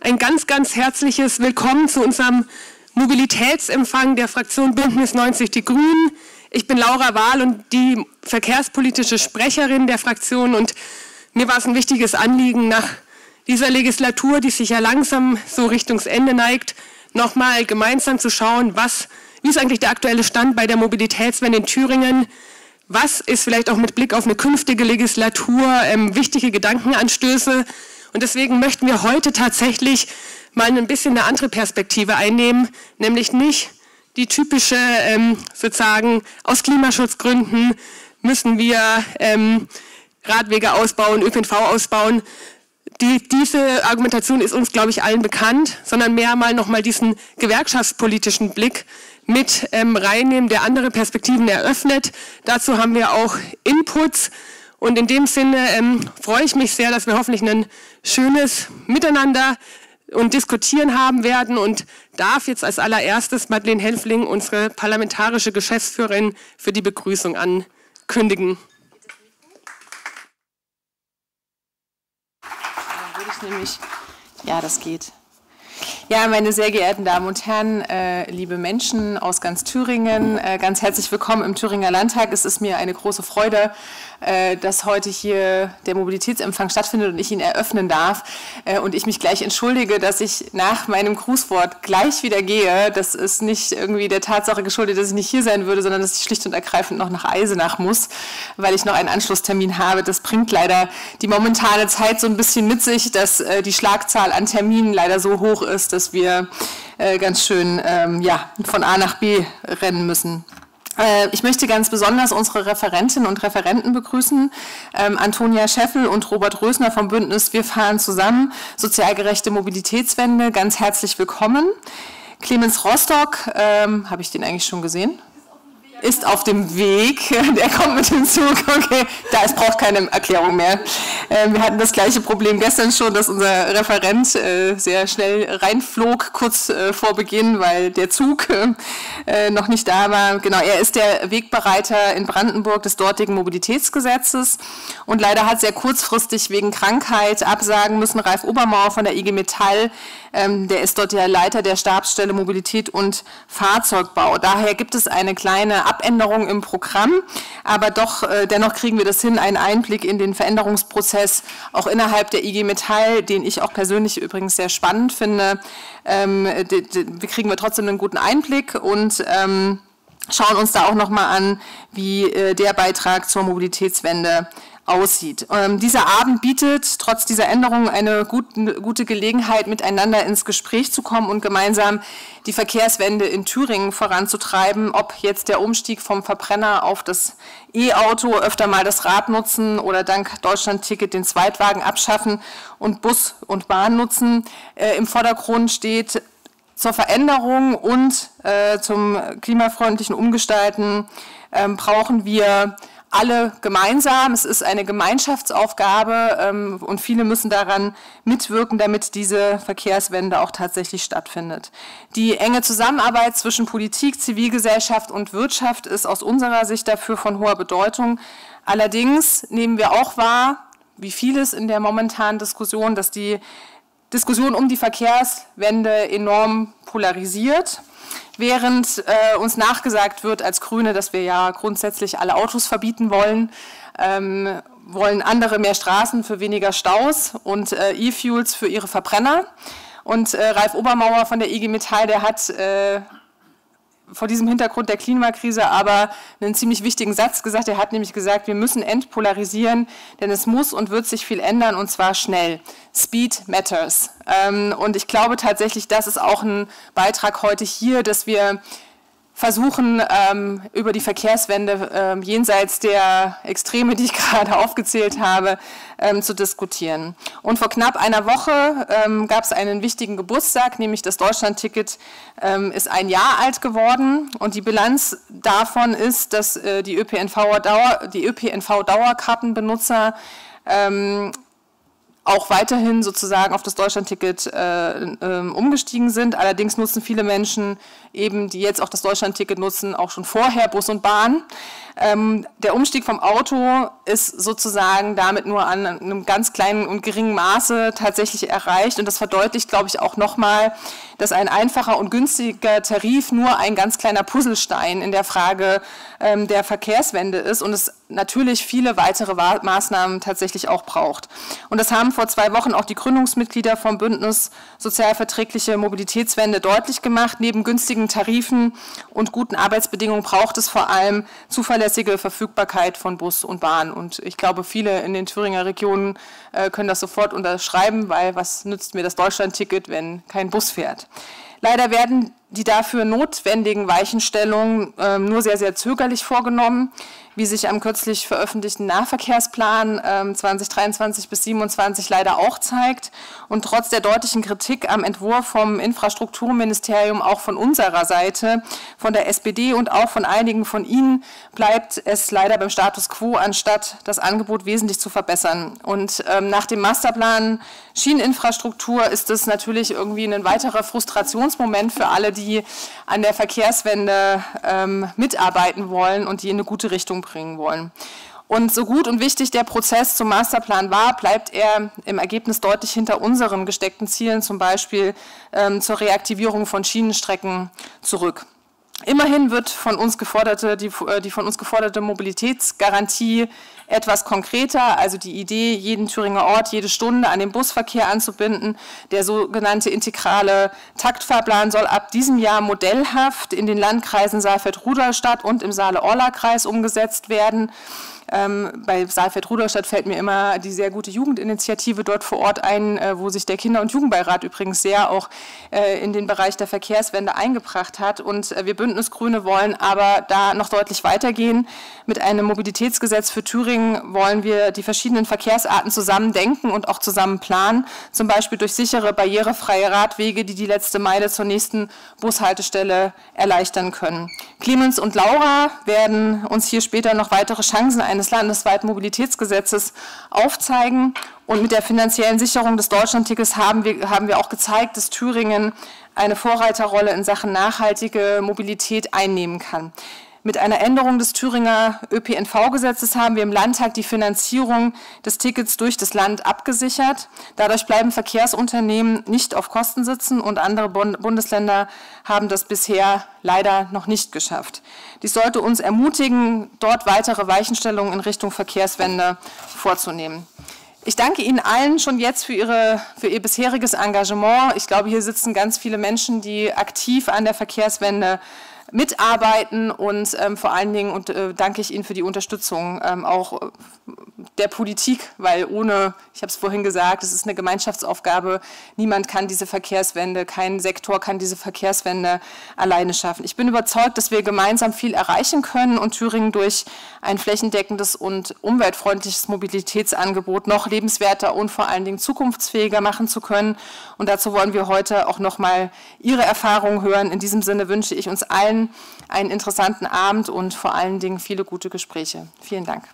ein ganz, ganz herzliches Willkommen zu unserem Mobilitätsempfang der Fraktion Bündnis 90 Die Grünen. Ich bin Laura Wahl und die verkehrspolitische Sprecherin der Fraktion. Und mir war es ein wichtiges Anliegen, nach dieser Legislatur, die sich ja langsam so Richtungsende neigt, nochmal gemeinsam zu schauen, wie ist eigentlich der aktuelle Stand bei der Mobilitätswende in Thüringen? Was ist vielleicht auch mit Blick auf eine künftige Legislatur wichtige Gedankenanstöße? Und deswegen möchten wir heute tatsächlich mal ein bisschen eine andere Perspektive einnehmen, nämlich nicht die typische, sozusagen aus Klimaschutzgründen müssen wir Radwege ausbauen, ÖPNV ausbauen. Diese Argumentation ist uns, glaube ich, allen bekannt, sondern nochmal diesen gewerkschaftspolitischen Blick mit reinnehmen, der andere Perspektiven eröffnet. Dazu haben wir auch Inputs. Und in dem Sinne freue ich mich sehr, dass wir hoffentlich ein schönes Miteinander und Diskutieren haben werden und darf jetzt als allererstes Madeleine Henfling, unsere parlamentarische Geschäftsführerin, für die Begrüßung ankündigen. Ja, das geht. Ja, meine sehr geehrten Damen und Herren, liebe Menschen aus ganz Thüringen, ganz herzlich willkommen im Thüringer Landtag. Es ist mir eine große Freude, dass heute hier der Mobilitätsempfang stattfindet und ich ihn eröffnen darf. Und ich mich gleich entschuldige, dass ich nach meinem Grußwort gleich wieder gehe. Das ist nicht irgendwie der Tatsache geschuldet, dass ich nicht hier sein würde, sondern dass ich schlicht und ergreifend noch nach Eisenach muss, weil ich noch einen Anschlusstermin habe. Das bringt leider die momentane Zeit so ein bisschen mit sich, dass die Schlagzahl an Terminen leider so hoch ist, dass wir ganz schön von A nach B rennen müssen. Ich möchte ganz besonders unsere Referentinnen und Referenten begrüßen, Antonia Scheffel und Robert Rösner vom Bündnis Wir fahren zusammen, sozialgerechte Mobilitätswende, ganz herzlich willkommen. Clemens Rostock, habe ich den eigentlich schon gesehen? Ist auf dem Weg, der kommt mit dem Zug, okay, es braucht keine Erklärung mehr. Wir hatten das gleiche Problem gestern schon, dass unser Referent sehr schnell reinflog, kurz vor Beginn, weil der Zug noch nicht da war. Genau, er ist der Wegbereiter in Brandenburg des dortigen Mobilitätsgesetzes und leider hat sehr kurzfristig wegen Krankheit absagen müssen Ralf Obermeier von der IG Metall, der ist dort der Leiter der Stabsstelle Mobilität und Fahrzeugbau. Daher gibt es eine kleine Abänderung im Programm, aber doch dennoch kriegen wir das hin, einen Einblick in den Veränderungsprozess auch innerhalb der IG Metall, den ich auch persönlich übrigens sehr spannend finde. Kriegen wir trotzdem einen guten Einblick und schauen uns da auch nochmal an, wie der Beitrag zur Mobilitätswende aussieht. Dieser Abend bietet trotz dieser Änderungen eine gute Gelegenheit, miteinander ins Gespräch zu kommen und gemeinsam die Verkehrswende in Thüringen voranzutreiben, ob jetzt der Umstieg vom Verbrenner auf das E-Auto, öfter mal das Rad nutzen oder dank Deutschlandticket den Zweitwagen abschaffen und Bus und Bahn nutzen. Im Vordergrund steht zur Veränderung und zum klimafreundlichen Umgestalten brauchen wir alle gemeinsam. Es ist eine Gemeinschaftsaufgabe und viele müssen daran mitwirken, damit diese Verkehrswende auch tatsächlich stattfindet. Die enge Zusammenarbeit zwischen Politik, Zivilgesellschaft und Wirtschaft ist aus unserer Sicht dafür von hoher Bedeutung. Allerdings nehmen wir auch wahr, wie vieles in der momentanen Diskussion, dass die Diskussion um die Verkehrswende enorm polarisiert. Während uns nachgesagt wird als Grüne, dass wir ja grundsätzlich alle Autos verbieten wollen, wollen andere mehr Straßen für weniger Staus und E-Fuels für ihre Verbrenner. Und Ralf Obermeier von der IG Metall, der hat vor diesem Hintergrund der Klimakrise aber einen ziemlich wichtigen Satz gesagt. Er hat nämlich gesagt, wir müssen entpolarisieren, denn es muss und wird sich viel ändern und zwar schnell. Speed matters. Und ich glaube tatsächlich, das ist auch ein Beitrag heute hier, dass wir versuchen, über die Verkehrswende jenseits der Extreme, die ich gerade aufgezählt habe, zu diskutieren. Und vor knapp einer Woche gab es einen wichtigen Geburtstag, nämlich das Deutschlandticket ist ein Jahr alt geworden. Und die Bilanz davon ist, dass die ÖPNV-Dauerkartenbenutzer auch weiterhin sozusagen auf das Deutschlandticket umgestiegen sind. Allerdings nutzen viele Menschen eben, die jetzt auch das Deutschlandticket nutzen, auch schon vorher Bus und Bahn. Der Umstieg vom Auto ist sozusagen damit nur an einem ganz kleinen und geringen Maße tatsächlich erreicht. Und das verdeutlicht, glaube ich, auch nochmal, dass ein einfacher und günstiger Tarif nur ein ganz kleiner Puzzlestein in der Frage der Verkehrswende ist und es natürlich viele weitere Maßnahmen tatsächlich auch braucht. Und das haben vor 2 Wochen auch die Gründungsmitglieder vom Bündnis Sozialverträgliche Mobilitätswende deutlich gemacht. Neben günstigen Tarifen und guten Arbeitsbedingungen braucht es vor allem zuverlässige Verfügbarkeit von Bus und Bahn. Und ich glaube, viele in den Thüringer Regionen können das sofort unterschreiben, weil was nützt mir das Deutschlandticket, wenn kein Bus fährt? Leider werden die dafür notwendigen Weichenstellungen nur sehr, sehr zögerlich vorgenommen, wie sich am kürzlich veröffentlichten Nahverkehrsplan 2023 bis 2027 leider auch zeigt. Und trotz der deutlichen Kritik am Entwurf vom Infrastrukturministerium, auch von unserer Seite, von der SPD und auch von einigen von Ihnen, bleibt es leider beim Status quo, anstatt das Angebot wesentlich zu verbessern. Und nach dem Masterplan Schieneninfrastruktur ist es natürlich irgendwie ein weiterer Frustrationsmoment für alle, die an der Verkehrswende mitarbeiten wollen und die in eine gute Richtung bringen wollen. Und so gut und wichtig der Prozess zum Masterplan war, bleibt er im Ergebnis deutlich hinter unseren gesteckten Zielen, zum Beispiel zur Reaktivierung von Schienenstrecken, zurück. Immerhin wird von uns geforderte, die von uns geforderte Mobilitätsgarantie etwas konkreter, also die Idee, jeden Thüringer Ort, jede Stunde an den Busverkehr anzubinden. Der sogenannte integrale Taktfahrplan soll ab diesem Jahr modellhaft in den Landkreisen Saalfeld-Rudolstadt und im Saale-Orla-Kreis umgesetzt werden. Bei Saalfeld-Rudolstadt fällt mir immer die sehr gute Jugendinitiative dort vor Ort ein, wo sich der Kinder- und Jugendbeirat übrigens sehr auch in den Bereich der Verkehrswende eingebracht hat. Und wir Bündnisgrüne wollen aber da noch deutlich weitergehen. Mit einem Mobilitätsgesetz für Thüringen wollen wir die verschiedenen Verkehrsarten zusammen denken und auch zusammen planen, zum Beispiel durch sichere, barrierefreie Radwege, die die letzte Meile zur nächsten Bushaltestelle erleichtern können. Clemens und Laura werden uns hier später noch weitere Chancen eines landesweiten Mobilitätsgesetzes aufzeigen. Und mit der finanziellen Sicherung des Deutschlandtickets haben wir auch gezeigt, dass Thüringen eine Vorreiterrolle in Sachen nachhaltige Mobilität einnehmen kann. Mit einer Änderung des Thüringer ÖPNV-Gesetzes haben wir im Landtag die Finanzierung des Tickets durch das Land abgesichert. Dadurch bleiben Verkehrsunternehmen nicht auf Kosten sitzen und andere Bundesländer haben das bisher leider noch nicht geschafft. Dies sollte uns ermutigen, dort weitere Weichenstellungen in Richtung Verkehrswende vorzunehmen. Ich danke Ihnen allen schon jetzt für Ihr bisheriges Engagement. Ich glaube, hier sitzen ganz viele Menschen, die aktiv an der Verkehrswende mitarbeiten und vor allen Dingen danke ich Ihnen für die Unterstützung auch der Politik, weil ohne, ich habe es vorhin gesagt, es ist eine Gemeinschaftsaufgabe, niemand kann diese Verkehrswende, kein Sektor kann diese Verkehrswende alleine schaffen. Ich bin überzeugt, dass wir gemeinsam viel erreichen können und Thüringen durch ein flächendeckendes und umweltfreundliches Mobilitätsangebot noch lebenswerter und vor allen Dingen zukunftsfähiger machen zu können. Und dazu wollen wir heute auch nochmal Ihre Erfahrungen hören. In diesem Sinne wünsche ich uns allen einen interessanten Abend und vor allen Dingen viele gute Gespräche. Vielen Dank.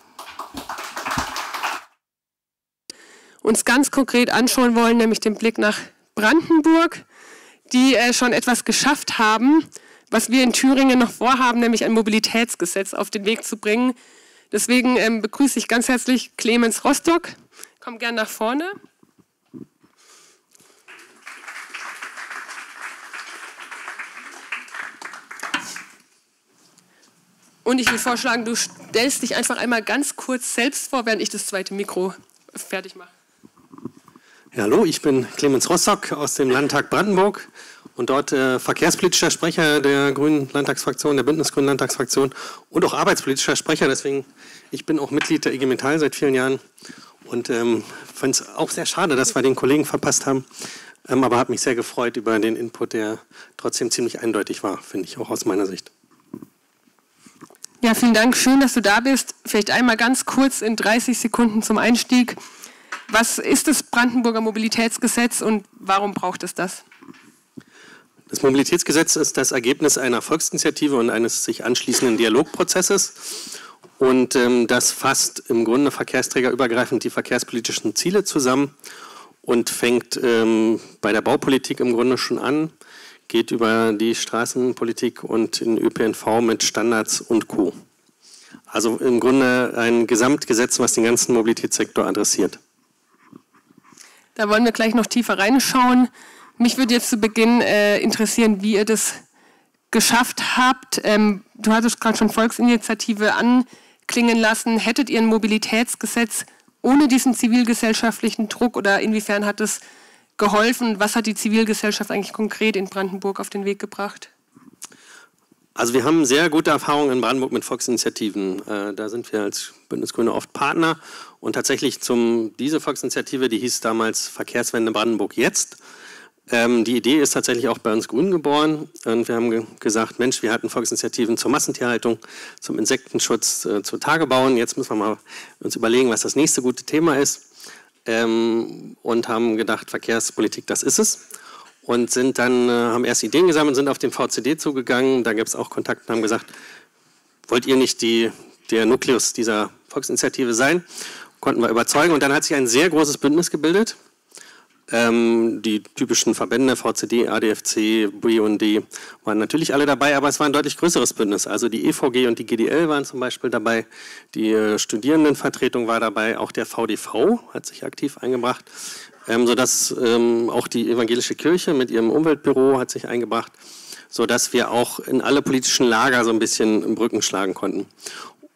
Uns ganz konkret anschauen wollen, nämlich den Blick nach Brandenburg, die schon etwas geschafft haben, was wir in Thüringen noch vorhaben, nämlich ein Mobilitätsgesetz auf den Weg zu bringen. Deswegen begrüße ich ganz herzlich Clemens Rostock. Komm gern nach vorne. Und ich will vorschlagen, du stellst dich einfach einmal ganz kurz selbst vor, während ich das zweite Mikro fertig mache. Ja, hallo, ich bin Clemens Rostock aus dem Landtag Brandenburg und dort verkehrspolitischer Sprecher der Grünen Landtagsfraktion, der Bündnis-Grünen Landtagsfraktion und auch arbeitspolitischer Sprecher. Deswegen, ich bin auch Mitglied der IG Metall seit vielen Jahren und fand es auch sehr schade, dass wir den Kollegen verpasst haben. Aber habe mich sehr gefreut über den Input, der trotzdem ziemlich eindeutig war, finde ich auch aus meiner Sicht. Ja, vielen Dank. Schön, dass du da bist. Vielleicht einmal ganz kurz in 30 Sekunden zum Einstieg. Was ist das Brandenburger Mobilitätsgesetz und warum braucht es das? Das Mobilitätsgesetz ist das Ergebnis einer Volksinitiative und eines sich anschließenden Dialogprozesses. Und das fasst im Grunde verkehrsträgerübergreifend die verkehrspolitischen Ziele zusammen und fängt bei der Baupolitik im Grunde schon an, geht über die Straßenpolitik und in ÖPNV mit Standards und Co. Also im Grunde ein Gesamtgesetz, was den ganzen Mobilitätssektor adressiert. Da wollen wir gleich noch tiefer reinschauen. Mich würde jetzt zu Beginn interessieren, wie ihr das geschafft habt. Du hattest gerade schon Volksinitiative anklingen lassen. Hättet ihr ein Mobilitätsgesetz ohne diesen zivilgesellschaftlichen Druck oder inwiefern hat es geholfen? Was hat die Zivilgesellschaft eigentlich konkret in Brandenburg auf den Weg gebracht? Also wir haben sehr gute Erfahrungen in Brandenburg mit Volksinitiativen. Da sind wir als Bündnis Grüne oft Partner. Und tatsächlich diese Volksinitiative, die hieß damals Verkehrswende Brandenburg jetzt. Die Idee ist tatsächlich auch bei uns Grünen geboren. Und wir haben gesagt, Mensch, wir hatten Volksinitiativen zur Massentierhaltung, zum Insektenschutz, zu Tagebauen. Jetzt müssen wir mal uns überlegen, was das nächste gute Thema ist. Und haben gedacht, Verkehrspolitik, das ist es. Und sind dann, haben erst Ideen gesammelt und sind auf den VCD zugegangen. Da gab es auch Kontakt und haben gesagt, wollt ihr nicht der Nukleus dieser Volksinitiative sein? Konnten wir überzeugen. Und dann hat sich ein sehr großes Bündnis gebildet. Die typischen Verbände, VCD, ADFC, BUND waren natürlich alle dabei, aber es war ein deutlich größeres Bündnis. Also die EVG und die GDL waren zum Beispiel dabei, die Studierendenvertretung war dabei, auch der VDV hat sich aktiv eingebracht. Sodass auch die evangelische Kirche mit ihrem Umweltbüro hat sich eingebracht, sodass wir auch in alle politischen Lager so ein bisschen Brücken schlagen konnten.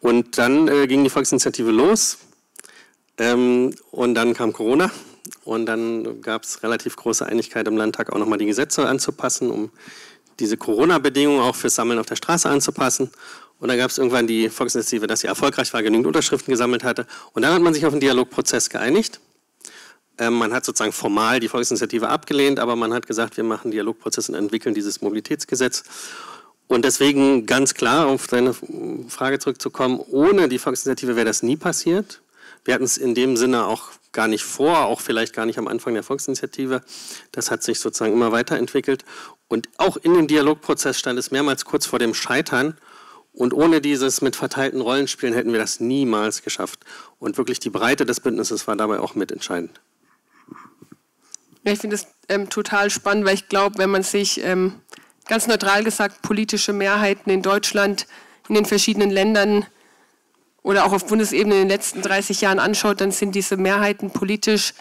Und dann ging die Volksinitiative los und dann kam Corona und dann gab es relativ große Einigkeit im Landtag auch nochmal die Gesetze anzupassen, um diese Corona-Bedingungen auch fürs Sammeln auf der Straße anzupassen. Und dann gab es irgendwann die Volksinitiative, dass sie erfolgreich war, genügend Unterschriften gesammelt hatte. Und dann hat man sich auf einen Dialogprozess geeinigt. Man hat sozusagen formal die Volksinitiative abgelehnt, aber man hat gesagt, wir machen Dialogprozess und entwickeln dieses Mobilitätsgesetz. Und deswegen ganz klar, auf deine Frage zurückzukommen, ohne die Volksinitiative wäre das nie passiert. Wir hatten es in dem Sinne auch gar nicht vor, auch vielleicht gar nicht am Anfang der Volksinitiative. Das hat sich sozusagen immer weiterentwickelt. Und auch in dem Dialogprozess stand es mehrmals kurz vor dem Scheitern. Und ohne dieses mit verteilten Rollenspielen hätten wir das niemals geschafft. Und wirklich die Breite des Bündnisses war dabei auch mitentscheidend. Ja, ich finde das total spannend, weil ich glaube, wenn man sich ganz neutral gesagt politische Mehrheiten in Deutschland, in den verschiedenen Ländern oder auch auf Bundesebene in den letzten 30 Jahren anschaut, dann sind diese Mehrheiten politisch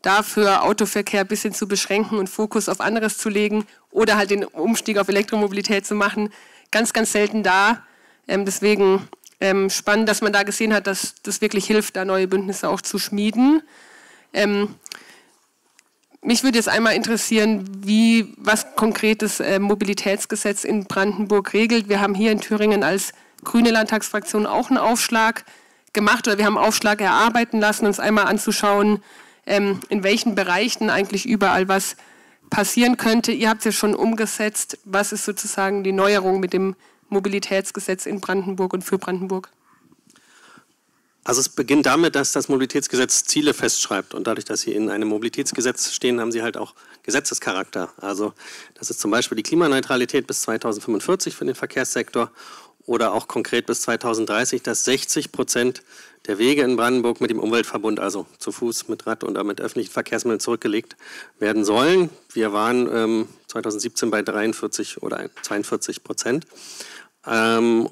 dafür, Autoverkehr ein bisschen zu beschränken und Fokus auf anderes zu legen oder halt den Umstieg auf Elektromobilität zu machen, ganz, ganz selten da. Deswegen spannend, dass man da gesehen hat, dass das wirklich hilft, da neue Bündnisse auch zu schmieden. Mich würde jetzt einmal interessieren, was konkret das Mobilitätsgesetz in Brandenburg regelt. Wir haben hier in Thüringen als grüne Landtagsfraktion auch einen Aufschlag gemacht oder wir haben einen Aufschlag erarbeiten lassen, uns einmal anzuschauen, in welchen Bereichen eigentlich überall was passieren könnte. Ihr habt es ja schon umgesetzt. Was ist sozusagen die Neuerung mit dem Mobilitätsgesetz in Brandenburg und für Brandenburg? Also es beginnt damit, dass das Mobilitätsgesetz Ziele festschreibt und dadurch, dass sie in einem Mobilitätsgesetz stehen, haben sie halt auch Gesetzescharakter. Also das ist zum Beispiel die Klimaneutralität bis 2045 für den Verkehrssektor oder auch konkret bis 2030, dass 60% der Wege in Brandenburg mit dem Umweltverbund, also zu Fuß, mit Rad und mit öffentlichen Verkehrsmitteln zurückgelegt werden sollen. Wir waren 2017 bei 43 oder 42%.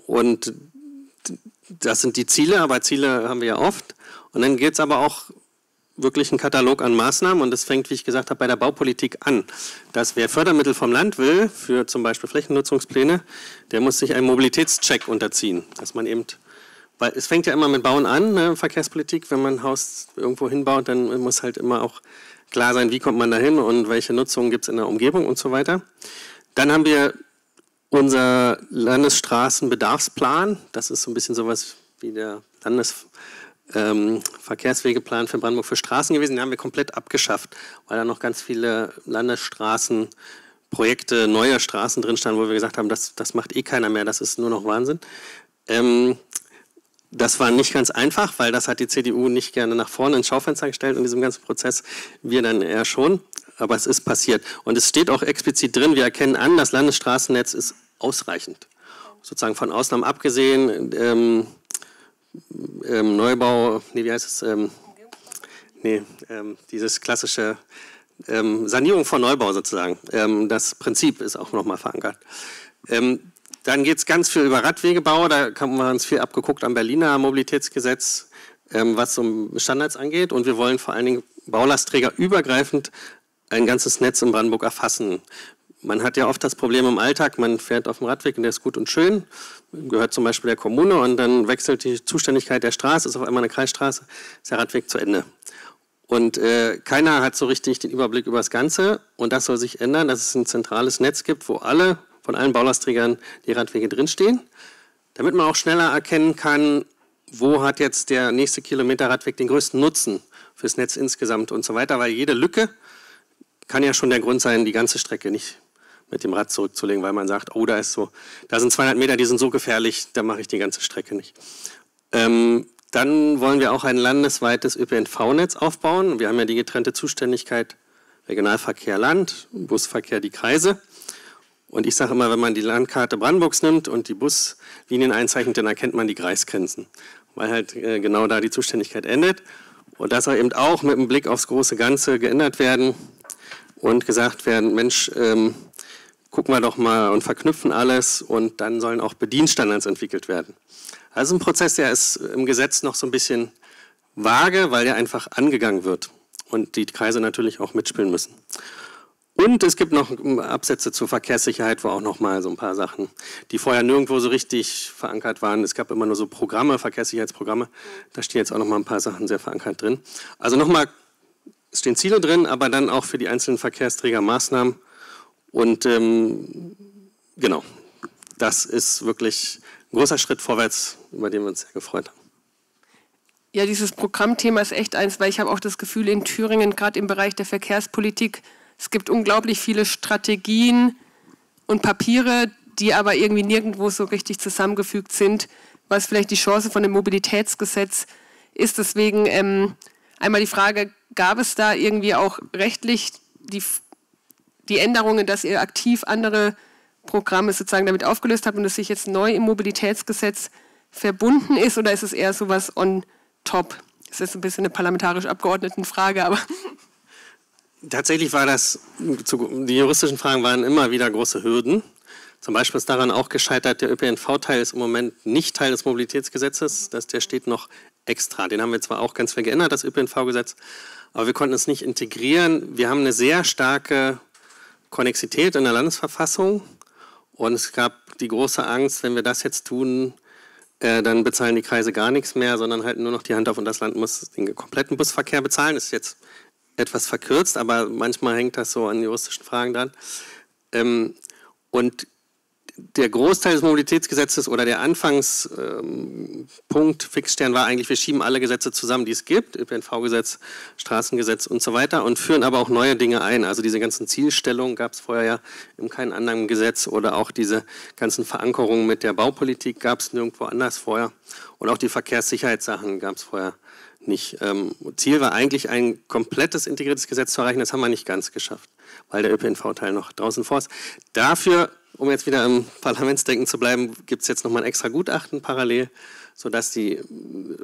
Und das sind die Ziele, aber Ziele haben wir ja oft. Und dann gibt es aber auch wirklich einen Katalog an Maßnahmen. Und das fängt, wie ich gesagt habe, bei der Baupolitik an. Dass wer Fördermittel vom Land will, für zum Beispiel Flächennutzungspläne, der muss sich einem Mobilitätscheck unterziehen. Dass man eben, weil es fängt ja immer mit Bauen an, ne, Verkehrspolitik. Wenn man ein Haus irgendwo hinbaut, dann muss halt immer auch klar sein, wie kommt man da hin und welche Nutzungen gibt es in der Umgebung und so weiter. Dann haben wir unser Landesstraßenbedarfsplan, das ist so ein bisschen sowas wie der Landesverkehrswegeplan für Brandenburg für Straßen gewesen, den haben wir komplett abgeschafft, weil da noch ganz viele Landesstraßenprojekte, neue Straßen drin standen, wo wir gesagt haben, das macht eh keiner mehr, das ist nur noch Wahnsinn. Das war nicht ganz einfach, weil das hat die CDU nicht gerne nach vorne ins Schaufenster gestellt in diesem ganzen Prozess, wir dann eher schon, aber es ist passiert. Und es steht auch explizit drin, wir erkennen an, das Landesstraßennetz ist ausreichend. Sozusagen von Ausnahmen abgesehen, Neubau, nee, wie heißt es? Dieses klassische Sanierung von Neubau sozusagen. Das Prinzip ist auch nochmal verankert. Dann geht es ganz viel über Radwegebau. Da haben wir uns viel abgeguckt am Berliner Mobilitätsgesetz, was um Standards angeht. Und wir wollen vor allen Dingen baulastträgerübergreifend ein ganzes Netz in Brandenburg erfassen. Man hat ja oft das Problem im Alltag, man fährt auf dem Radweg und der ist gut und schön, gehört zum Beispiel der Kommune und dann wechselt die Zuständigkeit der Straße, ist auf einmal eine Kreisstraße, ist der Radweg zu Ende. Und keiner hat so richtig den Überblick über das Ganze und das soll sich ändern, dass es ein zentrales Netz gibt, wo alle von allen Baulastträgern die Radwege drinstehen, damit man auch schneller erkennen kann, wo hat jetzt der nächste Kilometer Radweg den größten Nutzen fürs Netz insgesamt und so weiter, weil jede Lücke kann ja schon der Grund sein, die ganze Strecke nicht mit dem Rad zurückzulegen, weil man sagt, oh, da sind 200 Meter, die sind so gefährlich, da mache ich die ganze Strecke nicht. Dann wollen wir auch ein landesweites ÖPNV-Netz aufbauen. Wir haben ja die getrennte Zuständigkeit Regionalverkehr Land, Busverkehr die Kreise. Und ich sage immer, wenn man die Landkarte Brandenburgs nimmt und die Buslinien einzeichnet, dann erkennt man die Kreisgrenzen, weil halt genau da die Zuständigkeit endet. Und das soll eben auch mit dem Blick aufs große Ganze geändert werden und gesagt werden, Mensch, gucken wir doch mal und verknüpfen alles und dann sollen auch Bedienstandards entwickelt werden. Also ein Prozess, der ist im Gesetz noch so ein bisschen vage, weil der einfach angegangen wird und die Kreise natürlich auch mitspielen müssen. Und es gibt noch Absätze zur Verkehrssicherheit, wo auch noch mal so ein paar Sachen, die vorher nirgendwo so richtig verankert waren. Es gab immer nur so Programme, Verkehrssicherheitsprogramme, da stehen jetzt auch noch mal ein paar Sachen sehr verankert drin. Also nochmal, es stehen Ziele drin, aber dann auch für die einzelnen Verkehrsträger Maßnahmen. Und genau, das ist wirklich ein großer Schritt vorwärts, über den wir uns sehr gefreut haben. Ja, dieses Programmthema ist echt eins, weil ich habe auch das Gefühl, in Thüringen, gerade im Bereich der Verkehrspolitik, es gibt unglaublich viele Strategien und Papiere, die aber irgendwie nirgendwo so richtig zusammengefügt sind, was vielleicht die Chance von dem Mobilitätsgesetz ist. Deswegen einmal die Frage, gab es da irgendwie auch rechtlich die Änderungen, dass ihr aktiv andere Programme sozusagen damit aufgelöst habt und das sich jetzt neu im Mobilitätsgesetz verbunden ist, oder ist es eher sowas on top? Das ist ein bisschen eine parlamentarisch Abgeordnetenfrage, aber... Tatsächlich war das, die juristischen Fragen waren immer wieder große Hürden. Zum Beispiel ist daran auch gescheitert, der ÖPNV-Teil ist im Moment nicht Teil des Mobilitätsgesetzes, der steht noch extra. Den haben wir zwar auch ganz viel geändert, das ÖPNV-Gesetz, aber wir konnten es nicht integrieren. Wir haben eine sehr starke Konnexität in der Landesverfassung und es gab die große Angst, wenn wir das jetzt tun, dann bezahlen die Kreise gar nichts mehr, sondern halten nur noch die Hand auf und das Land muss den kompletten Busverkehr bezahlen. Das ist jetzt etwas verkürzt, aber manchmal hängt das so an juristischen Fragen dran. Und der Großteil des Mobilitätsgesetzes oder der Anfangspunkt Fixstern war eigentlich, wir schieben alle Gesetze zusammen, die es gibt, ÖPNV-Gesetz, Straßengesetz und so weiter und führen aber auch neue Dinge ein. Also diese ganzen Zielstellungen gab es vorher ja in keinem anderen Gesetz oder auch diese ganzen Verankerungen mit der Baupolitik gab es nirgendwo anders vorher und auch die Verkehrssicherheitssachen gab es vorher nicht. Ziel war eigentlich, ein komplettes integriertes Gesetz zu erreichen, das haben wir nicht ganz geschafft, weil der ÖPNV-Teil noch draußen vor ist. Dafür, um jetzt wieder im Parlamentsdenken zu bleiben, gibt es jetzt nochmal ein extra Gutachten parallel, sodass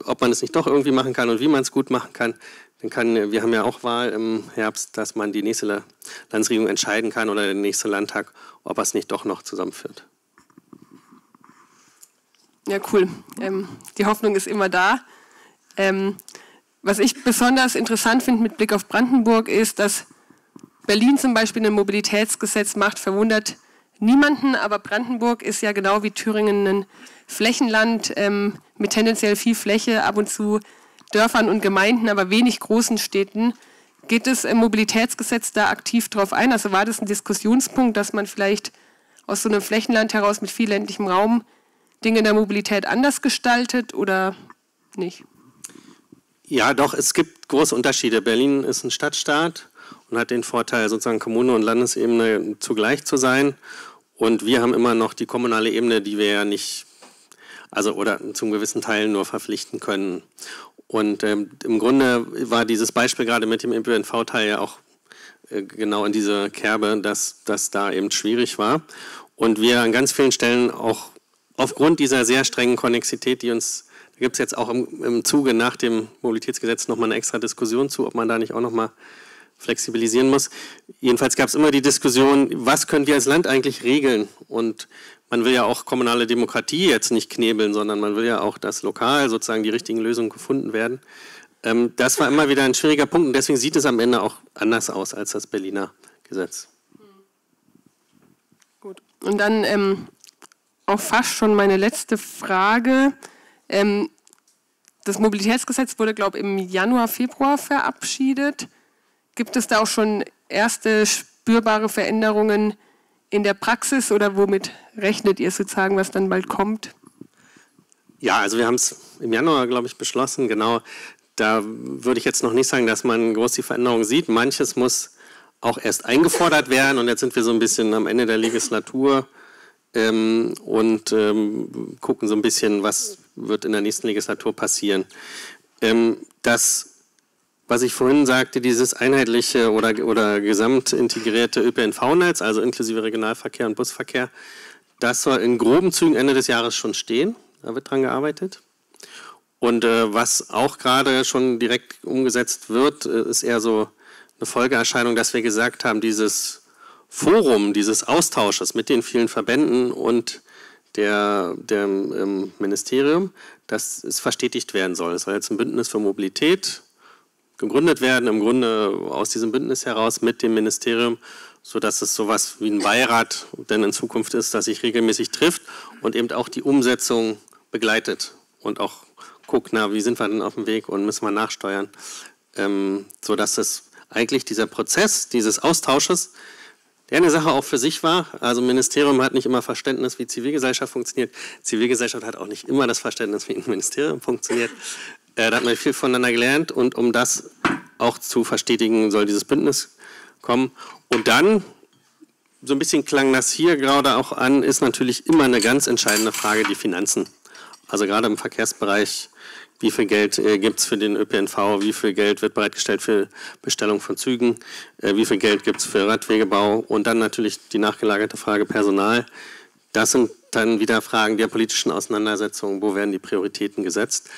ob man es nicht doch irgendwie machen kann und wie man es gut machen kann, wir haben ja auch Wahl im Herbst, dass man die nächste Landesregierung entscheiden kann oder der nächste Landtag, ob er es nicht doch noch zusammenführt. Ja, cool. Die Hoffnung ist immer da. Was ich besonders interessant finde mit Blick auf Brandenburg ist, dass Berlin zum Beispiel ein Mobilitätsgesetz macht, verwundert niemanden, aber Brandenburg ist ja genau wie Thüringen ein Flächenland mit tendenziell viel Fläche, ab und zu Dörfern und Gemeinden, aber wenig großen Städten. Geht das Mobilitätsgesetz da aktiv drauf ein? Also war das ein Diskussionspunkt, dass man vielleicht aus so einem Flächenland heraus mit viel ländlichem Raum Dinge in der Mobilität anders gestaltet oder nicht? Ja, doch, es gibt große Unterschiede. Berlin ist ein Stadtstaat und hat den Vorteil, sozusagen Kommune und Landesebene zugleich zu sein. Und wir haben immer noch die kommunale Ebene, die wir ja nicht, also oder zum gewissen Teil nur verpflichten können. Und im Grunde war dieses Beispiel gerade mit dem ÖPNV-Teil ja auch genau in diese Kerbe, dass das da eben schwierig war. Und wir an ganz vielen Stellen auch aufgrund dieser sehr strengen Konnexität, die uns Da gibt es jetzt auch im Zuge nach dem Mobilitätsgesetz nochmal eine extra Diskussion zu, ob man da nicht auch nochmal flexibilisieren muss. Jedenfalls gab es immer die Diskussion, was können wir als Land eigentlich regeln? Und man will ja auch kommunale Demokratie jetzt nicht knebeln, sondern man will ja auch, dass lokal sozusagen die richtigen Lösungen gefunden werden. Das war immer wieder ein schwieriger Punkt und deswegen sieht es am Ende auch anders aus als das Berliner Gesetz. Gut. Und dann auch fast schon meine letzte Frage. Das Mobilitätsgesetz wurde, glaube ich, im Januar, Februar verabschiedet. Gibt es da auch schon erste spürbare Veränderungen in der Praxis oder womit rechnet ihr sozusagen, was dann bald kommt? Ja, also wir haben es im Januar, glaube ich, beschlossen. Genau, da würde ich jetzt noch nicht sagen, dass man groß die Veränderung sieht. Manches muss auch erst eingefordert werden und jetzt sind wir so ein bisschen am Ende der Legislatur. Gucken so ein bisschen, was wird in der nächsten Legislatur passieren. Das, was ich vorhin sagte, dieses einheitliche oder gesamtintegrierte ÖPNV-Netz, also inklusive Regionalverkehr und Busverkehr, das soll in groben Zügen Ende des Jahres schon stehen. Da wird dran gearbeitet. Und was auch gerade schon direkt umgesetzt wird, ist eher so eine Folgeerscheinung, dass wir gesagt haben, dieses Forum dieses Austausches mit den vielen Verbänden und dem Ministerium, dass es verstetigt werden soll. Es soll jetzt ein Bündnis für Mobilität gegründet werden, im Grunde aus diesem Bündnis heraus mit dem Ministerium, sodass es sowas wie ein Beirat denn in Zukunft ist, das sich regelmäßig trifft und eben auch die Umsetzung begleitet und auch guckt, na, wie sind wir denn auf dem Weg und müssen wir nachsteuern, sodass es eigentlich dieser Prozess dieses Austausches, der eine Sache auch für sich war, also Ministerium hat nicht immer Verständnis, wie Zivilgesellschaft funktioniert. Zivilgesellschaft hat auch nicht immer das Verständnis, wie ein Ministerium funktioniert. Da hat man viel voneinander gelernt und um das auch zu verstetigen, soll dieses Bündnis kommen. Und dann, so ein bisschen klang das hier gerade auch an, ist natürlich immer eine ganz entscheidende Frage die Finanzen. Also gerade im Verkehrsbereich, wie viel Geld gibt es für den ÖPNV, wie viel Geld wird bereitgestellt für Bestellung von Zügen, wie viel Geld gibt es für Radwegebau und dann natürlich die nachgelagerte Frage Personal. Das sind dann wieder Fragen der politischen Auseinandersetzung, wo werden die Prioritäten gesetzt.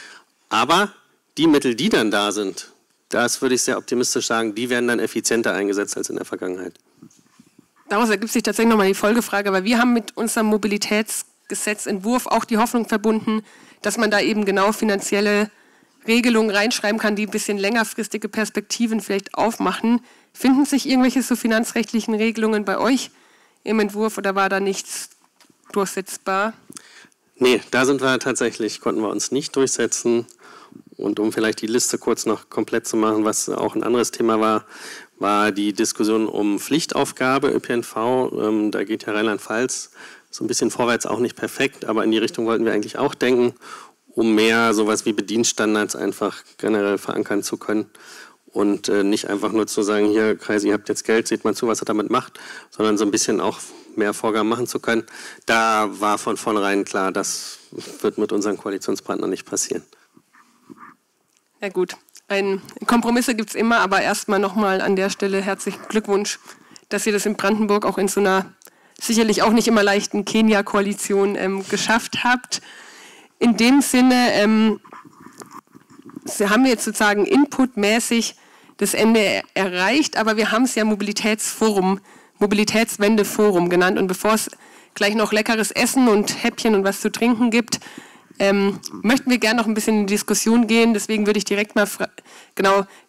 Aber die Mittel, die dann da sind, das würde ich sehr optimistisch sagen, die werden dann effizienter eingesetzt als in der Vergangenheit. Daraus ergibt sich tatsächlich nochmal die Folgefrage, weil wir haben mit unserem Mobilitätsgesetzentwurf auch die Hoffnung verbunden, dass man da eben genau finanzielle Regelungen reinschreiben kann, die ein bisschen längerfristige Perspektiven vielleicht aufmachen. Finden sich irgendwelche so finanzrechtlichen Regelungen bei euch im Entwurf oder war da nichts durchsetzbar? Nee, da sind wir tatsächlich, konnten wir uns nicht durchsetzen. Und um vielleicht die Liste kurz noch komplett zu machen, was auch ein anderes Thema war, war die Diskussion um Pflichtaufgabe ÖPNV. Da geht ja Rheinland-Pfalz so ein bisschen vorwärts, auch nicht perfekt, aber in die Richtung wollten wir eigentlich auch denken, um mehr sowas wie Bedienstandards einfach generell verankern zu können und nicht einfach nur zu sagen, hier Kreise, ihr habt jetzt Geld, seht mal zu, was er damit macht, sondern so ein bisschen auch mehr Vorgaben machen zu können. Da war von vornherein klar, das wird mit unseren Koalitionspartnern nicht passieren. Ja gut, Kompromisse gibt es immer, aber erstmal nochmal an der Stelle herzlichen Glückwunsch, dass ihr das in Brandenburg auch in so einer sicherlich auch nicht immer leichten Kenia-Koalition geschafft habt. In dem Sinne haben wir jetzt sozusagen inputmäßig das Ende erreicht, aber wir haben es ja Mobilitätswende-Forum genannt. Und bevor es gleich noch leckeres Essen und Häppchen und was zu trinken gibt, möchten wir gerne noch ein bisschen in die Diskussion gehen. Deswegen würde ich direkt mal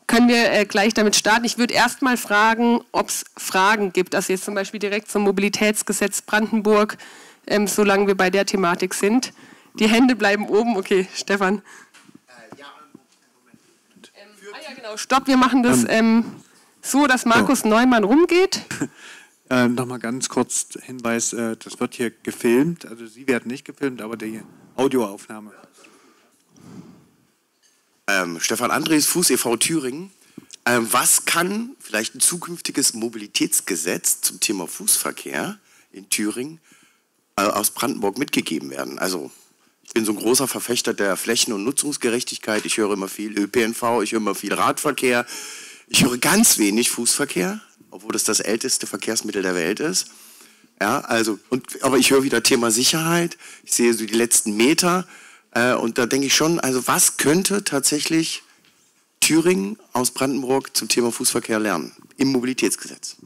können wir gleich damit starten. Ich würde erst mal fragen, ob es Fragen gibt. Also jetzt zum Beispiel direkt zum Mobilitätsgesetz Brandenburg, solange wir bei der Thematik sind. Die Hände bleiben oben. Okay, Stefan. Ja, Moment. Ja, genau. Stopp, wir machen das so, dass Markus Neumann rumgeht. Nochmal ganz kurz Hinweis, das wird hier gefilmt. Also Sie werden nicht gefilmt, aber die Audioaufnahme. Stefan Andres, Fuß e.V. Thüringen. Was kann vielleicht ein zukünftiges Mobilitätsgesetz zum Thema Fußverkehr in Thüringen aus Brandenburg mitgegeben werden? Also ich bin so ein großer Verfechter der Flächen- und Nutzungsgerechtigkeit. Ich höre immer viel ÖPNV, ich höre immer viel Radverkehr. Ich höre ganz wenig Fußverkehr, obwohl das das älteste Verkehrsmittel der Welt ist. Ja, also, aber ich höre wieder Thema Sicherheit. Ich sehe so die letzten Meter. Und da denke ich schon, also was könnte tatsächlich Thüringen aus Brandenburg zum Thema Fußverkehr lernen im Mobilitätsgesetz?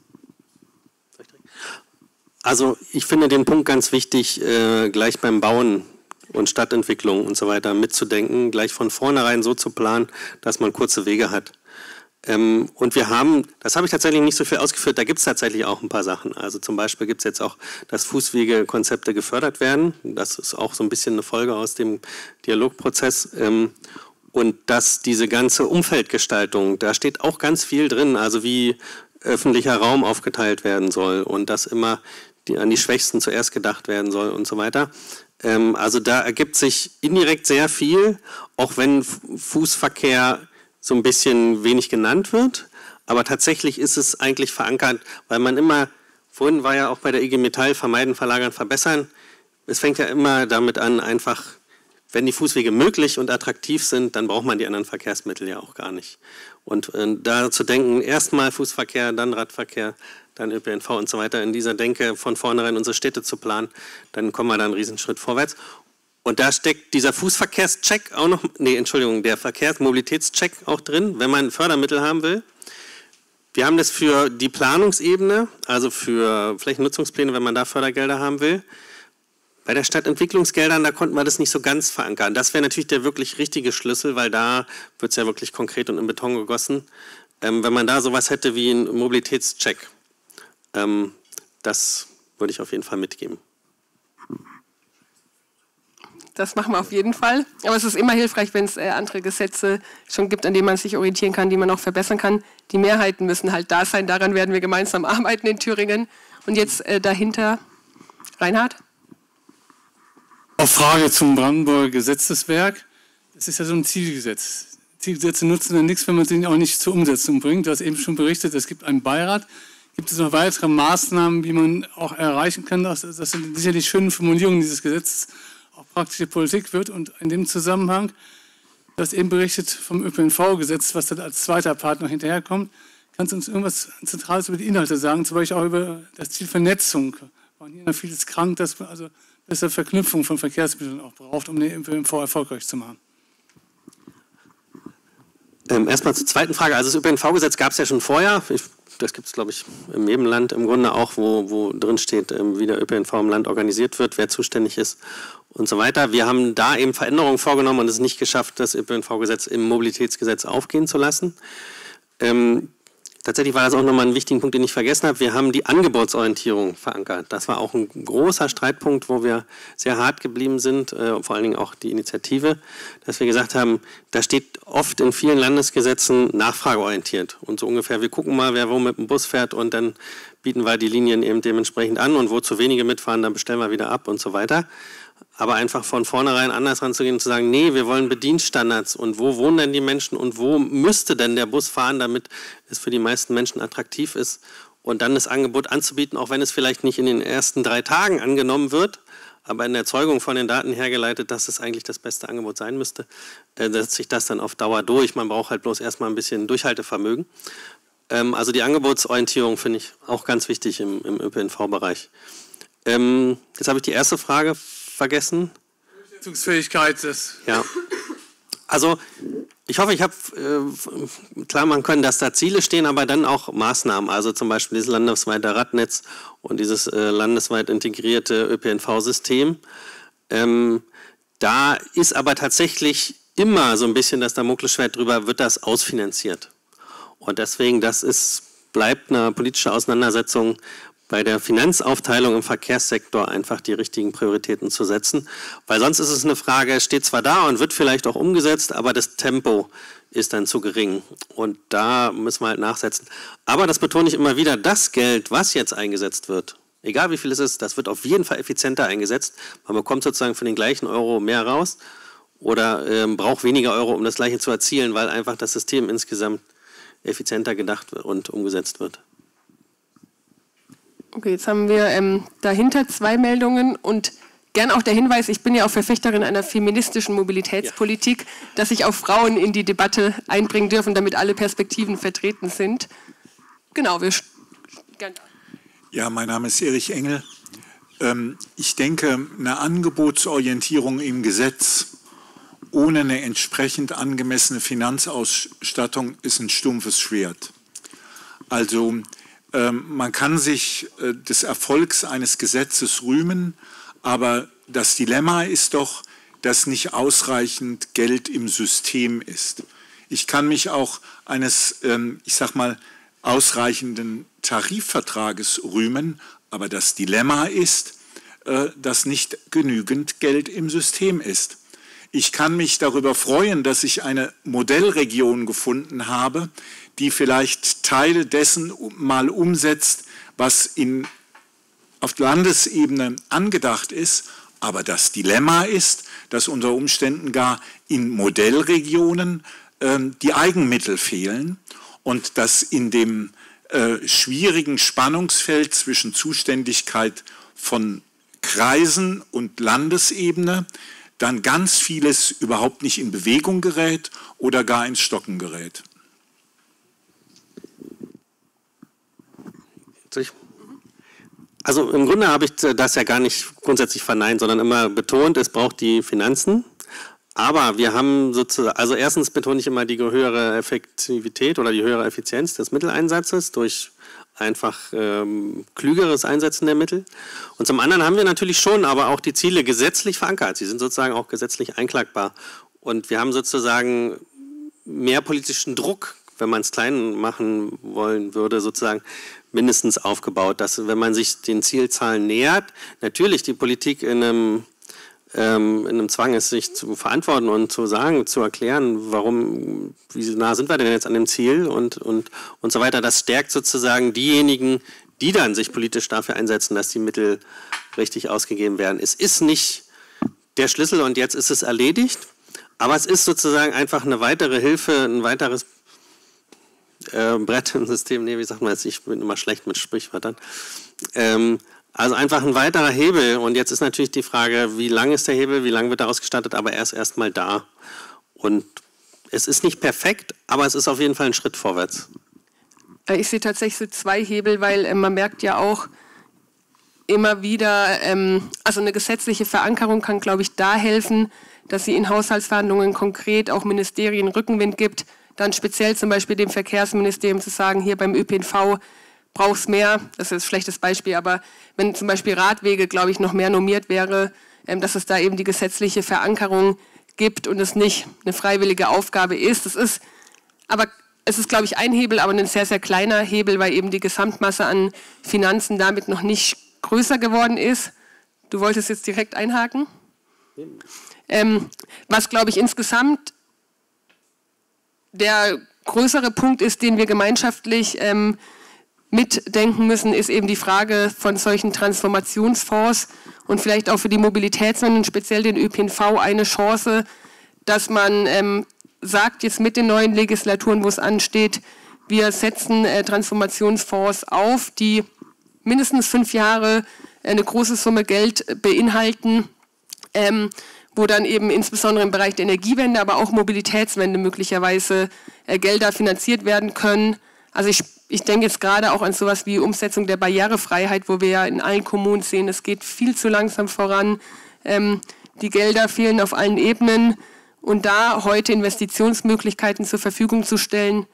Also ich finde den Punkt ganz wichtig, gleich beim Bauen und Stadtentwicklung und so weiter mitzudenken, gleich von vornherein so zu planen, dass man kurze Wege hat. Und wir haben, das habe ich tatsächlich nicht so viel ausgeführt, da gibt es tatsächlich auch ein paar Sachen. Also zum Beispiel gibt es jetzt auch, dass Fußwegekonzepte gefördert werden. Das ist auch so ein bisschen eine Folge aus dem Dialogprozess. Und dass diese ganze Umfeldgestaltung, da steht auch ganz viel drin, also wie öffentlicher Raum aufgeteilt werden soll und dass immer an die Schwächsten zuerst gedacht werden soll und so weiter. Also da ergibt sich indirekt sehr viel, auch wenn Fußverkehr so ein bisschen wenig genannt wird. Aber tatsächlich ist es eigentlich verankert, weil man immer, vorhin war ja auch bei der IG Metall, vermeiden, verlagern, verbessern. Es fängt ja immer damit an, einfach, wenn die Fußwege möglich und attraktiv sind, dann braucht man die anderen Verkehrsmittel ja auch gar nicht. Und da zu denken, erstmal Fußverkehr, dann Radverkehr, dann ÖPNV und so weiter, in dieser Denke von vornherein unsere Städte zu planen, dann kommen wir da einen Riesenschritt vorwärts. Und da steckt dieser Fußverkehrscheck auch noch, der Verkehrsmobilitätscheck auch drin, wenn man Fördermittel haben will. Wir haben das für die Planungsebene, also für Flächennutzungspläne, wenn man da Fördergelder haben will. Bei der Stadtentwicklungsgeldern, da konnten wir das nicht so ganz verankern. Das wäre natürlich der wirklich richtige Schlüssel, weil da wird es ja wirklich konkret und in Beton gegossen. Wenn man da sowas hätte wie einen Mobilitätscheck, das würde ich auf jeden Fall mitgeben. Das machen wir auf jeden Fall. Aber es ist immer hilfreich, wenn es andere Gesetze schon gibt, an denen man sich orientieren kann, die man auch verbessern kann. Die Mehrheiten müssen halt da sein. Daran werden wir gemeinsam arbeiten in Thüringen. Und jetzt dahinter Reinhard. Auf Frage zum Brandenburger Gesetzeswerk. Es ist ja so ein Zielgesetz. Zielgesetze nutzen dann nichts, wenn man sie auch nicht zur Umsetzung bringt. Du hast eben schon berichtet, es gibt einen Beirat. Gibt es noch weitere Maßnahmen, die man auch erreichen kann? Das sind sicherlich schöne Formulierungen dieses Gesetzes. Auch praktische Politik wird und in dem Zusammenhang, das eben berichtet vom ÖPNV-Gesetz, was dann als zweiter Part noch hinterherkommt, kannst du uns irgendwas Zentrales über die Inhalte sagen, zum Beispiel auch über das Ziel Vernetzung. War hier noch vieles krank, dass man also bessere Verknüpfung von Verkehrsmitteln auch braucht, um den ÖPNV erfolgreich zu machen. Erstmal zur zweiten Frage. Also das ÖPNV-Gesetz gab es ja schon vorher. Das gibt es, glaube ich, in jedem Land im Grunde auch, wo drin steht, wie der ÖPNV im Land organisiert wird, wer zuständig ist und so weiter. Wir haben da eben Veränderungen vorgenommen und es nicht geschafft, das ÖPNV-Gesetz im Mobilitätsgesetz aufgehen zu lassen. Tatsächlich war das auch nochmal ein wichtiger Punkt, den ich vergessen habe. Wir haben die Angebotsorientierung verankert. Das war auch ein großer Streitpunkt, wo wir sehr hart geblieben sind, vor allen Dingen auch die Initiative, dass wir gesagt haben, da steht oft in vielen Landesgesetzen nachfrageorientiert. Und so ungefähr, wir gucken mal, wer wo mit dem Bus fährt und dann bieten wir die Linien eben dementsprechend an und wo zu wenige mitfahren, dann bestellen wir wieder ab und so weiter. Aber einfach von vornherein anders ranzugehen und zu sagen, nee, wir wollen Bedienstandards und wo wohnen denn die Menschen und wo müsste denn der Bus fahren, damit es für die meisten Menschen attraktiv ist und dann das Angebot anzubieten, auch wenn es vielleicht nicht in den ersten 3 Tagen angenommen wird, aber in der Erzeugung von den Daten hergeleitet, dass es eigentlich das beste Angebot sein müsste, setzt sich das dann auf Dauer durch. Man braucht halt bloß erstmal ein bisschen Durchhaltevermögen. Also die Angebotsorientierung finde ich auch ganz wichtig im ÖPNV-Bereich. Jetzt habe ich die erste Frage vergessen. Durchsetzungsfähigkeit ist. Ja. Also ich hoffe, ich habe klar machen können, dass da Ziele stehen, aber dann auch Maßnahmen. Also zum Beispiel dieses landesweite Radnetz und dieses landesweit integrierte ÖPNV-System. Da ist aber tatsächlich immer so ein bisschen das Damoklesschwert drüber, wird das ausfinanziert. Und deswegen, bleibt eine politische Auseinandersetzung, bei der Finanzaufteilung im Verkehrssektor einfach die richtigen Prioritäten zu setzen. Weil sonst ist es eine Frage, steht zwar da und wird vielleicht auch umgesetzt, aber das Tempo ist dann zu gering. Und da müssen wir halt nachsetzen. Aber das betone ich immer wieder, das Geld, was jetzt eingesetzt wird, egal wie viel es ist, das wird auf jeden Fall effizienter eingesetzt. Man bekommt sozusagen für den gleichen Euro mehr raus oder braucht weniger Euro, um das Gleiche zu erzielen, weil einfach das System insgesamt effizienter gedacht und umgesetzt wird. Okay, jetzt haben wir dahinter 2 Meldungen und gern auch der Hinweis, ich bin ja auch Verfechterin einer feministischen Mobilitätspolitik, dass sich auch Frauen in die Debatte einbringen dürfen, damit alle Perspektiven vertreten sind. Genau, Ja, mein Name ist Erich Engel. Ich denke, eine Angebotsorientierung im Gesetz ohne eine entsprechend angemessene Finanzausstattung ist ein stumpfes Schwert. Also man kann sich des Erfolgs eines Gesetzes rühmen, aber das Dilemma ist doch, dass nicht ausreichend Geld im System ist. Ich kann mich auch eines, ich sag mal, ausreichenden Tarifvertrages rühmen, aber das Dilemma ist, dass nicht genügend Geld im System ist. Ich kann mich darüber freuen, dass ich eine Modellregion gefunden habe, die vielleicht Teile dessen mal umsetzt, was auf Landesebene angedacht ist. Aber das Dilemma ist, dass unter Umständen gar in Modellregionen die Eigenmittel fehlen und dass in dem schwierigen Spannungsfeld zwischen Zuständigkeit von Kreisen und Landesebene dann ganz vieles überhaupt nicht in Bewegung gerät oder gar ins Stocken gerät. Also im Grunde habe ich das ja gar nicht grundsätzlich verneint, sondern immer betont, es braucht die Finanzen. Aber wir haben sozusagen, also erstens betone ich immer die höhere Effektivität oder die höhere Effizienz des Mitteleinsatzes durch einfach klügeres Einsetzen der Mittel. Und zum anderen haben wir natürlich schon aber auch die Ziele gesetzlich verankert. Sie sind sozusagen auch gesetzlich einklagbar. Und wir haben sozusagen mehr politischen Druck, wenn man es klein machen wollen würde, sozusagen mindestens aufgebaut, dass wenn man sich den Zielzahlen nähert, natürlich die Politik in einem Zwang ist, sich zu verantworten und zu sagen, zu erklären, warum, wie nah sind wir denn jetzt an dem Ziel und so weiter. Das stärkt sozusagen diejenigen, die dann sich politisch dafür einsetzen, dass die Mittel richtig ausgegeben werden. Es ist nicht der Schlüssel und jetzt ist es erledigt, aber es ist sozusagen einfach eine weitere Hilfe, ein weiteres Brett im System. Nee, wie sagt man jetzt? Ich bin immer schlecht mit Sprichwörtern. Also einfach ein weiterer Hebel. Und jetzt ist natürlich die Frage, wie lang ist der Hebel, wie lang wird er ausgestattet, aber er ist erstmal da. Und es ist nicht perfekt, aber es ist auf jeden Fall ein Schritt vorwärts. Ich sehe tatsächlich so zwei Hebel, weil man merkt ja auch immer wieder, also eine gesetzliche Verankerung kann, glaube ich, da helfen, dass sie in Haushaltsverhandlungen konkret auch Ministerien Rückenwind gibt, dann speziell zum Beispiel dem Verkehrsministerium zu sagen, hier beim ÖPNV braucht es mehr, das ist ein schlechtes Beispiel, aber wenn zum Beispiel Radwege, glaube ich, noch mehr normiert wäre, dass es da eben die gesetzliche Verankerung gibt und es nicht eine freiwillige Aufgabe ist. Das ist, aber es ist, glaube ich, ein Hebel, aber ein sehr, sehr kleiner Hebel, weil eben die Gesamtmasse an Finanzen damit noch nicht größer geworden ist. Du wolltest jetzt direkt einhaken? Was, glaube ich, insgesamt der größere Punkt ist, den wir gemeinschaftlich mitdenken müssen, ist eben die Frage von solchen Transformationsfonds und vielleicht auch für die Mobilitätswende und speziell den ÖPNV eine Chance, dass man sagt, jetzt mit den neuen Legislaturen, wo es ansteht, wir setzen Transformationsfonds auf, die mindestens 5 Jahre eine große Summe Geld beinhalten, wo dann eben insbesondere im Bereich der Energiewende, aber auch Mobilitätswende möglicherweise Gelder finanziert werden können. Also ich denke jetzt gerade auch an sowas wie Umsetzung der Barrierefreiheit, wo wir ja in allen Kommunen sehen, es geht viel zu langsam voran. Die Gelder fehlen auf allen Ebenen. Und da heute Investitionsmöglichkeiten zur Verfügung zu stellen,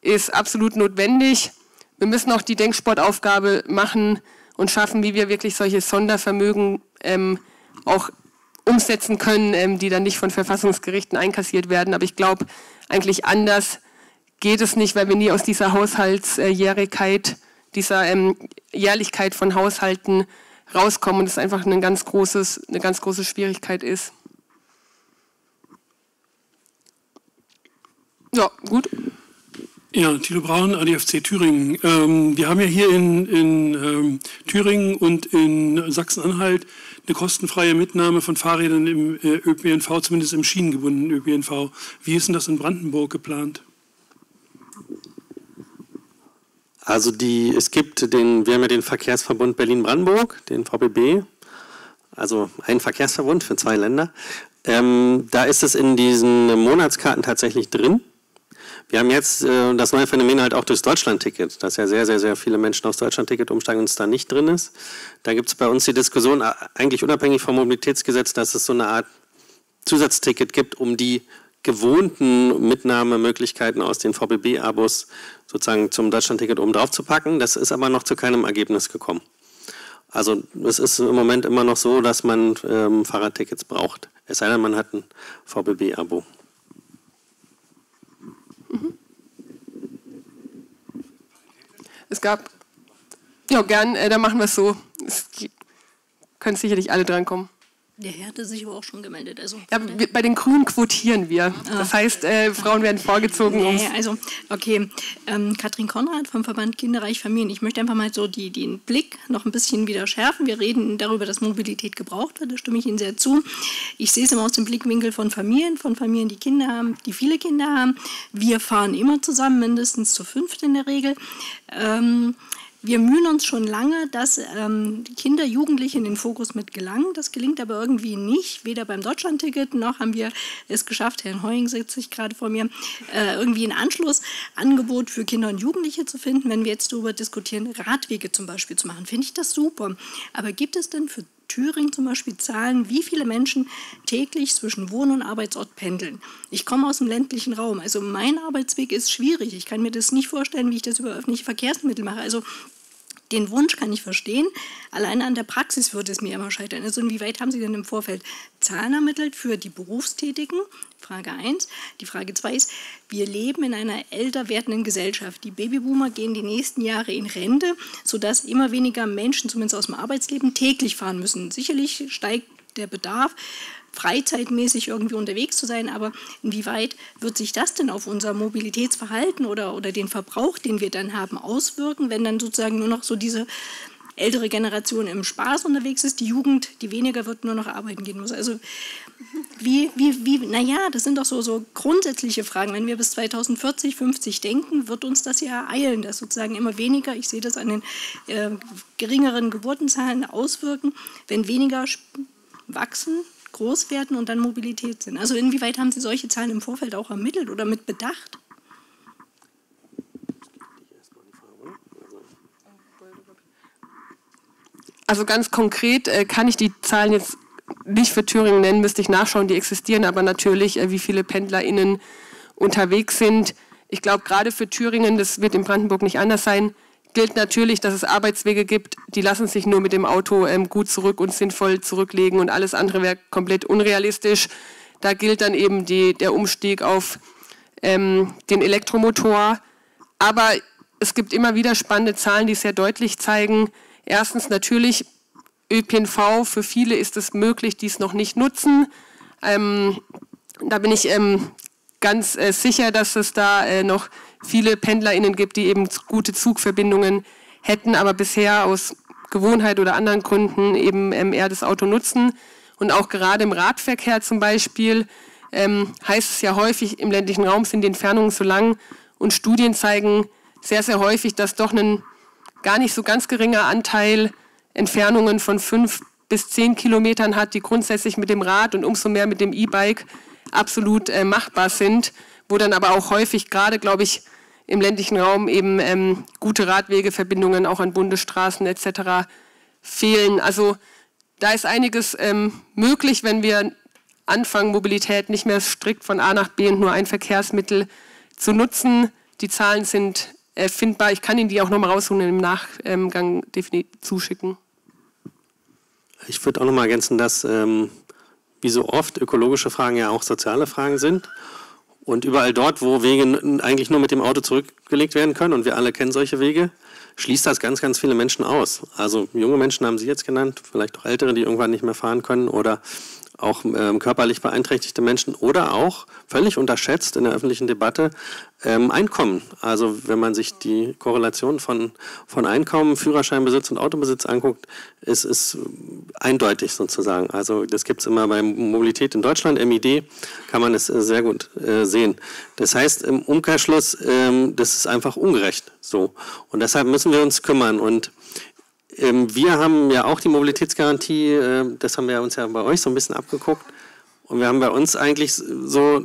ist absolut notwendig. Wir müssen auch die Denksportaufgabe machen und schaffen, wie wir wirklich solche Sondervermögen auch umsetzen können, die dann nicht von Verfassungsgerichten einkassiert werden. Aber ich glaube, eigentlich anders geht es nicht, weil wir nie aus dieser Haushaltsjährigkeit, dieser Jährlichkeit von Haushalten rauskommen und es einfach eine ganz große Schwierigkeit ist. Ja, gut. Ja, Thilo Braun, ADFC Thüringen. Wir haben ja hier in Thüringen und in Sachsen-Anhalt eine kostenfreie Mitnahme von Fahrrädern im ÖPNV, zumindest im schienengebundenen ÖPNV. Wie ist denn das in Brandenburg geplant? Also wir haben ja den Verkehrsverbund Berlin-Brandenburg, den VBB, also ein Verkehrsverbund für 2 Länder. Da ist es in diesen Monatskarten tatsächlich drin. Wir haben jetzt das neue Phänomen halt auch durchs Deutschlandticket, dass ja sehr, sehr, sehr viele Menschen aufs Deutschlandticket umsteigen und es da nicht drin ist. Da gibt es bei uns die Diskussion, eigentlich unabhängig vom Mobilitätsgesetz, dass es so eine Art Zusatzticket gibt, um die gewohnten Mitnahmemöglichkeiten aus den VBB-Abos sozusagen zum Deutschlandticket oben drauf zu packen. Das ist aber noch zu keinem Ergebnis gekommen. Also es ist im Moment immer noch so, dass man Fahrradtickets braucht. Es sei denn, man hat ein VBB-Abo. Mhm. Es gab, ja gern, dann machen wir es so. Es können sicherlich alle drankommen. Der Herr hatte sich aber auch schon gemeldet. Also ja, bei den Grünen quotieren wir. Das heißt, Frauen werden vorgezogen. Nee, also, okay. Katrin Konrad vom Verband Kinderreich Familien. Ich möchte einfach mal so den Blick noch ein bisschen wieder schärfen. Wir reden darüber, dass Mobilität gebraucht wird. Da stimme ich Ihnen sehr zu. Ich sehe es immer aus dem Blickwinkel von Familien, die Kinder haben, die viele Kinder haben. Wir fahren immer zusammen, mindestens zu 5 in der Regel. Wir mühen uns schon lange, dass Kinder, Jugendliche in den Fokus mit gelangen. Das gelingt aber irgendwie nicht, weder beim Deutschlandticket noch haben wir es geschafft, Herrn Heuing sitzt sich gerade vor mir, irgendwie ein Anschlussangebot für Kinder und Jugendliche zu finden. Wenn wir jetzt darüber diskutieren, Radwege zum Beispiel zu machen, finde ich das super. Aber gibt es denn für Thüringen zum Beispiel Zahlen, wie viele Menschen täglich zwischen Wohn- und Arbeitsort pendeln? Ich komme aus dem ländlichen Raum, also mein Arbeitsweg ist schwierig. Ich kann mir das nicht vorstellen, wie ich das über öffentliche Verkehrsmittel mache. Also den Wunsch kann ich verstehen, alleine an der Praxis würde es mir immer scheitern. Also inwieweit haben Sie denn im Vorfeld Zahlen ermittelt für die Berufstätigen? Frage 1. Die Frage 2 ist, wir leben in einer älter werdenden Gesellschaft. Die Babyboomer gehen die nächsten Jahre in Rente, sodass immer weniger Menschen, zumindest aus dem Arbeitsleben, täglich fahren müssen. Sicherlich steigt der Bedarf, freizeitmäßig irgendwie unterwegs zu sein, aber inwieweit wird sich das denn auf unser Mobilitätsverhalten oder den Verbrauch, den wir dann haben, auswirken, wenn dann sozusagen nur noch so diese ältere Generation im Spaß unterwegs ist, die Jugend, die weniger wird, nur noch arbeiten gehen muss. Also naja, das sind doch so grundsätzliche Fragen. Wenn wir bis 2040, 50 denken, wird uns das ja ereilen, dass sozusagen immer weniger, ich sehe das an den geringeren Geburtenzahlen auswirken, wenn weniger wachsen, groß werden und dann Mobilität sind. Also inwieweit haben Sie solche Zahlen im Vorfeld auch ermittelt oder mit bedacht? Also ganz konkret kann ich die Zahlen jetzt nicht für Thüringen nennen, müsste ich nachschauen, die existieren, aber natürlich, wie viele PendlerInnen unterwegs sind. Ich glaube, gerade für Thüringen, das wird in Brandenburg nicht anders sein, gilt natürlich, dass es Arbeitswege gibt, die lassen sich nur mit dem Auto gut zurück und sinnvoll zurücklegen und alles andere wäre komplett unrealistisch. Da gilt dann eben der Umstieg auf den Elektromotor. Aber es gibt immer wieder spannende Zahlen, die sehr deutlich zeigen, erstens natürlich ÖPNV, für viele ist es möglich, die es noch nicht nutzen. Da bin ich ganz sicher, dass es da noch viele PendlerInnen gibt, die eben gute Zugverbindungen hätten, aber bisher aus Gewohnheit oder anderen Gründen eben eher das Auto nutzen. Und auch gerade im Radverkehr zum Beispiel heißt es ja häufig, im ländlichen Raum sind die Entfernungen so lang und Studien zeigen sehr, sehr häufig, dass doch ein gar nicht so ganz geringer Anteil Entfernungen von 5 bis 10 Kilometern hat, die grundsätzlich mit dem Rad und umso mehr mit dem E-Bike absolut machbar sind, wo dann aber auch häufig gerade, glaube ich, im ländlichen Raum eben gute Radwegeverbindungen auch an Bundesstraßen etc. fehlen. Also da ist einiges möglich, wenn wir anfangen, Mobilität nicht mehr strikt von A nach B und nur ein Verkehrsmittel zu nutzen. Die Zahlen sind findbar. Ich kann Ihnen die auch nochmal rausholen und im Nachgang definitiv zuschicken. Ich würde auch nochmal ergänzen, dass wie so oft ökologische Fragen ja auch soziale Fragen sind. Und überall dort, wo Wege eigentlich nur mit dem Auto zurückgelegt werden können, und wir alle kennen solche Wege, schließt das ganz, ganz viele Menschen aus. Also junge Menschen haben Sie jetzt genannt, vielleicht auch ältere, die irgendwann nicht mehr fahren können oder auch körperlich beeinträchtigte Menschen oder auch, völlig unterschätzt in der öffentlichen Debatte, Einkommen. Also wenn man sich die Korrelation von Einkommen, Führerscheinbesitz und Autobesitz anguckt, es ist eindeutig sozusagen. Also das gibt es immer bei Mobilität in Deutschland, MID, kann man es sehr gut sehen. Das heißt im Umkehrschluss, das ist einfach ungerecht so. Und deshalb müssen wir uns kümmern. Und wir haben ja auch die Mobilitätsgarantie, das haben wir uns ja bei euch so ein bisschen abgeguckt. Und wir haben bei uns eigentlich so,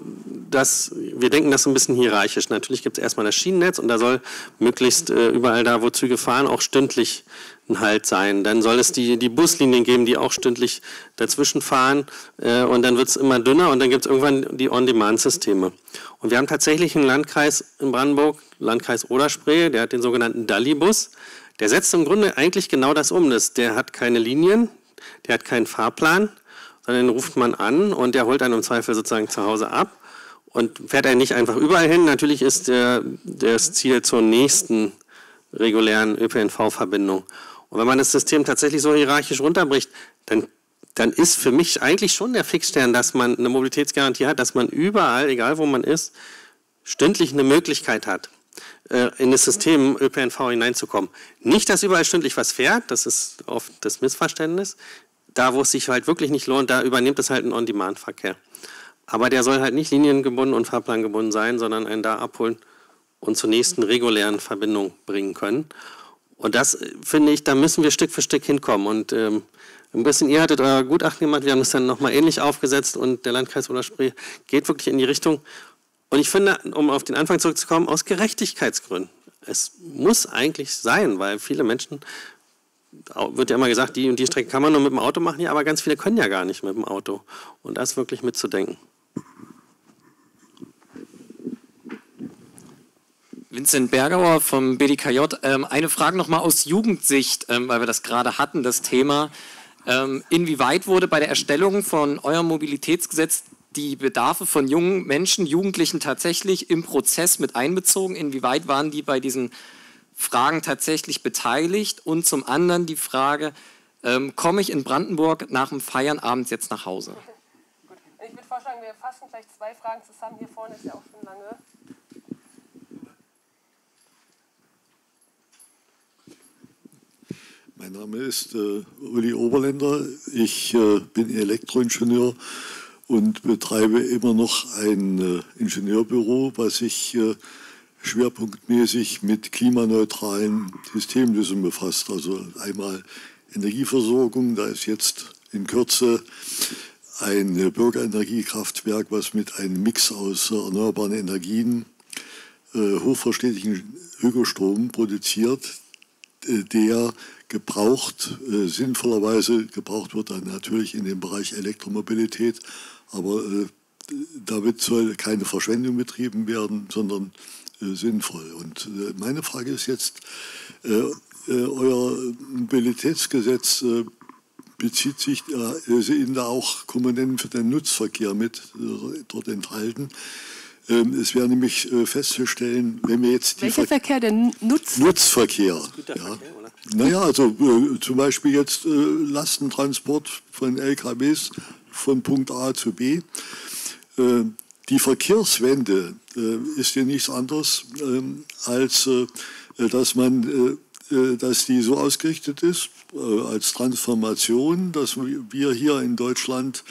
dass wir denken das so ein bisschen hierarchisch. Natürlich gibt es erstmal das Schienennetz und da soll möglichst überall da, wo Züge fahren, auch stündlich ein Halt sein. Dann soll es die Buslinien geben, die auch stündlich dazwischen fahren. Und dann wird es immer dünner und dann gibt es irgendwann die On-Demand-Systeme. Und wir haben tatsächlich einen Landkreis in Brandenburg, Landkreis Oder-Spree, der hat den sogenannten Dalli-Bus. Der setzt im Grunde eigentlich genau das um. Der hat keine Linien, der hat keinen Fahrplan. Sondern den ruft man an und der holt einen im Zweifel sozusagen zu Hause ab und fährt einen nicht einfach überall hin. Natürlich ist das Ziel zur nächsten regulären ÖPNV-Verbindung. Und wenn man das System tatsächlich so hierarchisch runterbricht, dann ist für mich eigentlich schon der Fixstern, dass man eine Mobilitätsgarantie hat, dass man überall, egal wo man ist, stündlich eine Möglichkeit hat, in das System ÖPNV hineinzukommen. Nicht, dass überall stündlich was fährt, das ist oft das Missverständnis. Da, wo es sich halt wirklich nicht lohnt, da übernimmt es halt einen On-Demand-Verkehr. Aber der soll halt nicht liniengebunden und fahrplangebunden sein, sondern einen da abholen und zur nächsten regulären Verbindung bringen können. Und das, finde ich, da müssen wir Stück für Stück hinkommen. Und ein bisschen, ihr hattet euer Gutachten gemacht, wir haben es dann nochmal ähnlich aufgesetzt und der Landkreis Oder-Spree geht wirklich in die Richtung. Und ich finde, um auf den Anfang zurückzukommen, aus Gerechtigkeitsgründen. Es muss eigentlich sein, weil viele Menschen... Wird ja immer gesagt, die und die Strecke kann man nur mit dem Auto machen, ja, aber ganz viele können ja gar nicht mit dem Auto. Und das wirklich mitzudenken. Vincent Bergauer vom BDKJ. Eine Frage nochmal aus Jugendsicht, weil wir das gerade hatten, das Thema. Inwieweit wurde bei der Erstellung von eurem Mobilitätsgesetz die Bedarfe von jungen Menschen, Jugendlichen tatsächlich im Prozess mit einbezogen? Inwieweit waren die bei diesen Fragen tatsächlich beteiligt und zum anderen die Frage, komme ich in Brandenburg nach dem Feierabend jetzt nach Hause? Gut. Ich würde vorschlagen, wir fassen gleich zwei Fragen zusammen. Hier vorne ist ja auch schon lange. Mein Name ist Uli Oberländer. Ich bin Elektroingenieur und betreibe immer noch ein Ingenieurbüro, was ich schwerpunktmäßig mit klimaneutralen Systemlösungen befasst. Also einmal Energieversorgung, da ist jetzt in Kürze ein Bürgerenergiekraftwerk, was mit einem Mix aus erneuerbaren Energien hochverständlichen Ökostrom produziert, der gebraucht, sinnvollerweise gebraucht wird, dann natürlich in dem Bereich Elektromobilität, aber damit soll keine Verschwendung betrieben werden, sondern sinnvoll. Und meine Frage ist jetzt, euer Mobilitätsgesetz bezieht sich, sind da auch Komponenten für den Nutzverkehr mit dort enthalten? Es wäre nämlich festzustellen, wenn wir jetzt die... Welcher Verkehr denn Nutzverkehr? Ja. Naja, also zum Beispiel jetzt Lastentransport von LKWs von Punkt A zu B. Die Verkehrswende ist ja nichts anderes, als dass die so ausgerichtet ist, als Transformation, dass wir hier in Deutschland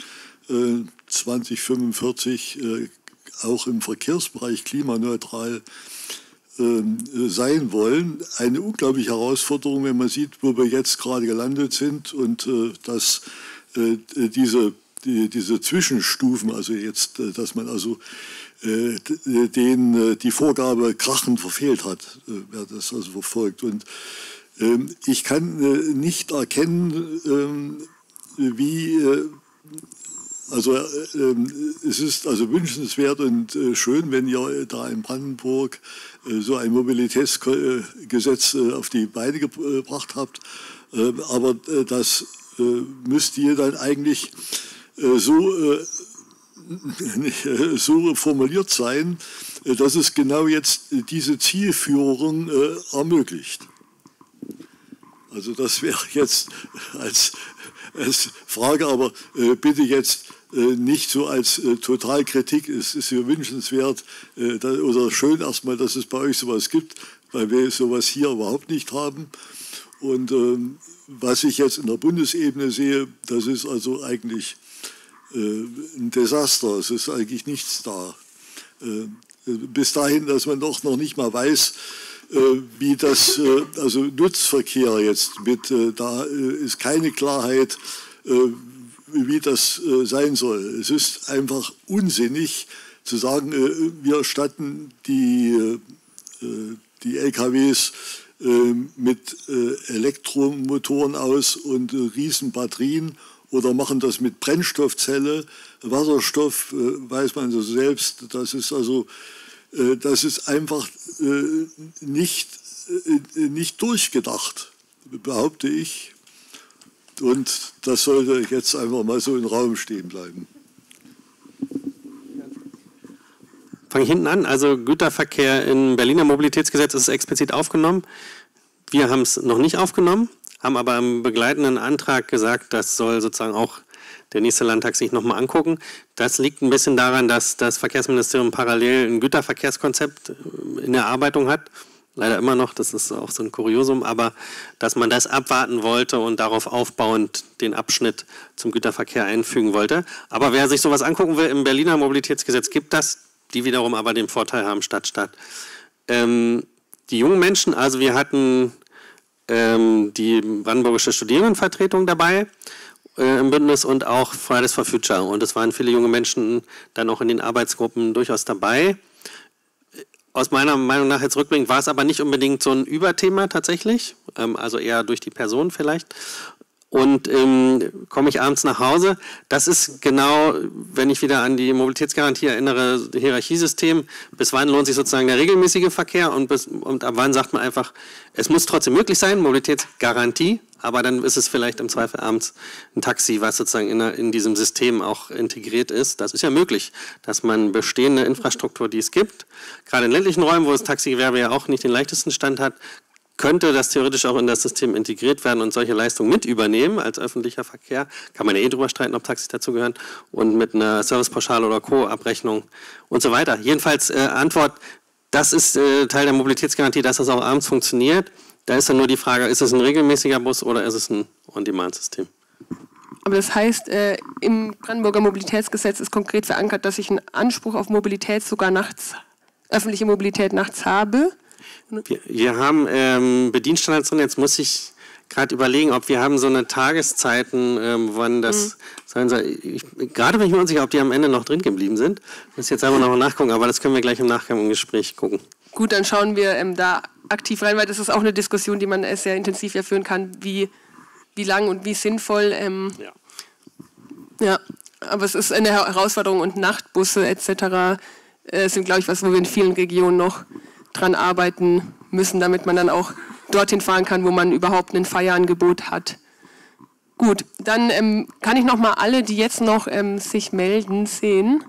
2045 auch im Verkehrsbereich klimaneutral sein wollen. Eine unglaubliche Herausforderung, wenn man sieht, wo wir jetzt gerade gelandet sind und dass diese Zwischenstufen, also jetzt, dass man also die Vorgabe krachend verfehlt hat, wer das also verfolgt. Und ich kann nicht erkennen, wie, also es ist also wünschenswert und schön, wenn ihr da in Brandenburg so ein Mobilitätsgesetz auf die Beine gebracht habt, aber das müsst ihr dann eigentlich so formuliert sein, dass es genau jetzt diese Zielführung ermöglicht. Also das wäre jetzt als Frage, aber bitte jetzt nicht so als Totalkritik. Es ist ja wünschenswert oder schön erstmal, dass es bei euch sowas gibt, weil wir sowas hier überhaupt nicht haben. Und was ich jetzt in der Bundesebene sehe, das ist also eigentlich ein Desaster. Es ist eigentlich nichts da. Bis dahin, dass man doch noch nicht mal weiß, wie das, also Nutzverkehr jetzt mit, da ist keine Klarheit, wie das sein soll. Es ist einfach unsinnig zu sagen, wir statten die LKWs mit Elektromotoren aus und Riesenbatterien oder machen das mit Brennstoffzelle. Wasserstoff weiß man so selbst, das ist einfach nicht durchgedacht, behaupte ich. Und das sollte jetzt einfach mal so im Raum stehen bleiben. Fange ich hinten an. Also Güterverkehr im Berliner Mobilitätsgesetz ist explizit aufgenommen. Wir haben es noch nicht aufgenommen, haben aber im begleitenden Antrag gesagt, das soll sozusagen auch der nächste Landtag sich nochmal angucken. Das liegt ein bisschen daran, dass das Verkehrsministerium parallel ein Güterverkehrskonzept in Erarbeitung hat. Leider immer noch, das ist auch so ein Kuriosum, aber dass man das abwarten wollte und darauf aufbauend den Abschnitt zum Güterverkehr einfügen wollte. Aber wer sich sowas angucken will, im Berliner Mobilitätsgesetz gibt das, die wiederum aber den Vorteil haben, Stadt. Die jungen Menschen, also wir hatten die brandenburgische Studierendenvertretung dabei im Bündnis und auch Fridays for Future. Und es waren viele junge Menschen dann auch in den Arbeitsgruppen durchaus dabei. Aus meiner Meinung nach jetzt rückblickend war es aber nicht unbedingt so ein Überthema tatsächlich, also eher durch die Person vielleicht. Und komme ich abends nach Hause, das ist genau, wenn ich wieder an die Mobilitätsgarantie erinnere, Hierarchiesystem, bis wann lohnt sich sozusagen der regelmäßige Verkehr und ab wann sagt man einfach, es muss trotzdem möglich sein, Mobilitätsgarantie, aber dann ist es vielleicht im Zweifel abends ein Taxi, was sozusagen in diesem System auch integriert ist. Das ist ja möglich, dass man bestehende Infrastruktur, die es gibt, gerade in ländlichen Räumen, wo das Taxigewerbe ja auch nicht den leichtesten Stand hat, könnte das theoretisch auch in das System integriert werden und solche Leistungen mit übernehmen als öffentlicher Verkehr. Kann man ja eh drüber streiten, ob Taxis dazugehören. Und mit einer Servicepauschale oder Co-Abrechnung und so weiter. Jedenfalls Antwort, das ist Teil der Mobilitätsgarantie, dass das auch abends funktioniert. Da ist dann nur die Frage, ist es ein regelmäßiger Bus oder ist es ein On-Demand-System? Aber das heißt, im Brandenburger Mobilitätsgesetz ist konkret verankert, dass ich einen Anspruch auf Mobilität sogar nachts, öffentliche Mobilität nachts habe? Wir haben Bedienstandards drin, jetzt muss ich gerade überlegen, ob wir haben so eine Tageszeiten, wann das sein soll. Gerade bin ich mir unsicher, ob die am Ende noch drin geblieben sind. Muss jetzt einfach noch nachgucken, aber das können wir gleich im Nachgang im Gespräch gucken. Gut, dann schauen wir da aktiv rein, weil das ist auch eine Diskussion, die man sehr intensiv führen kann, wie lang und wie sinnvoll. Ja, aber es ist eine Herausforderung und Nachtbusse etc. Sind, glaube ich, was, wo wir in vielen Regionen noch dran arbeiten müssen, damit man dann auch dorthin fahren kann, wo man überhaupt ein Feiernangebot hat. Gut, dann kann ich noch mal alle, die jetzt noch sich melden, sehen.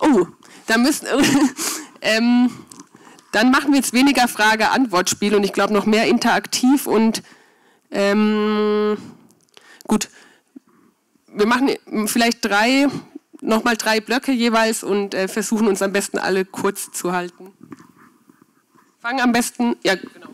Oh, da müssen dann machen wir jetzt weniger Frage-Antwort-Spiel und ich glaube noch mehr interaktiv und gut, wir machen vielleicht nochmal drei Blöcke jeweils und versuchen uns am besten alle kurz zu halten. Fangen am besten, ja genau.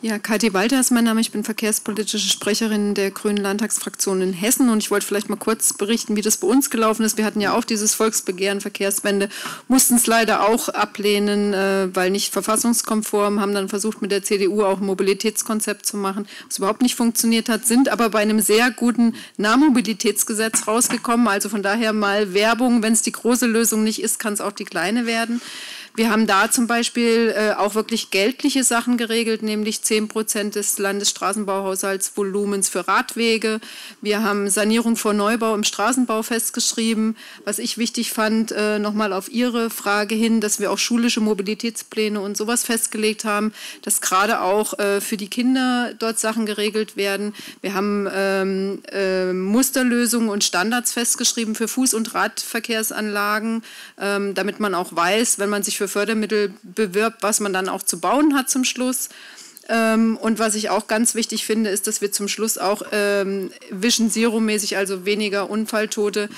Ja, Kathi Walter ist mein Name, ich bin verkehrspolitische Sprecherin der Grünen Landtagsfraktion in Hessen und ich wollte vielleicht mal kurz berichten, wie das bei uns gelaufen ist. Wir hatten ja auch dieses Volksbegehren Verkehrswende, mussten es leider auch ablehnen, weil nicht verfassungskonform, haben dann versucht mit der CDU auch ein Mobilitätskonzept zu machen, was überhaupt nicht funktioniert hat, sind aber bei einem sehr guten Nahmobilitätsgesetz rausgekommen, also von daher mal Werbung, wenn es die große Lösung nicht ist, kann es auch die kleine werden. Wir haben da zum Beispiel auch wirklich geldliche Sachen geregelt, nämlich 10% des Landesstraßenbauhaushaltsvolumens für Radwege. Wir haben Sanierung vor Neubau im Straßenbau festgeschrieben. Was ich wichtig fand, nochmal auf Ihre Frage hin, dass wir auch schulische Mobilitätspläne und sowas festgelegt haben, dass gerade auch für die Kinder dort Sachen geregelt werden. Wir haben Musterlösungen und Standards festgeschrieben für Fuß- und Radverkehrsanlagen, damit man auch weiß, wenn man sich für Fördermittel bewirbt, was man dann auch zu bauen hat zum Schluss. Und was ich auch ganz wichtig finde, ist, dass wir zum Schluss auch Vision Zero-mäßig, also weniger Unfalltote,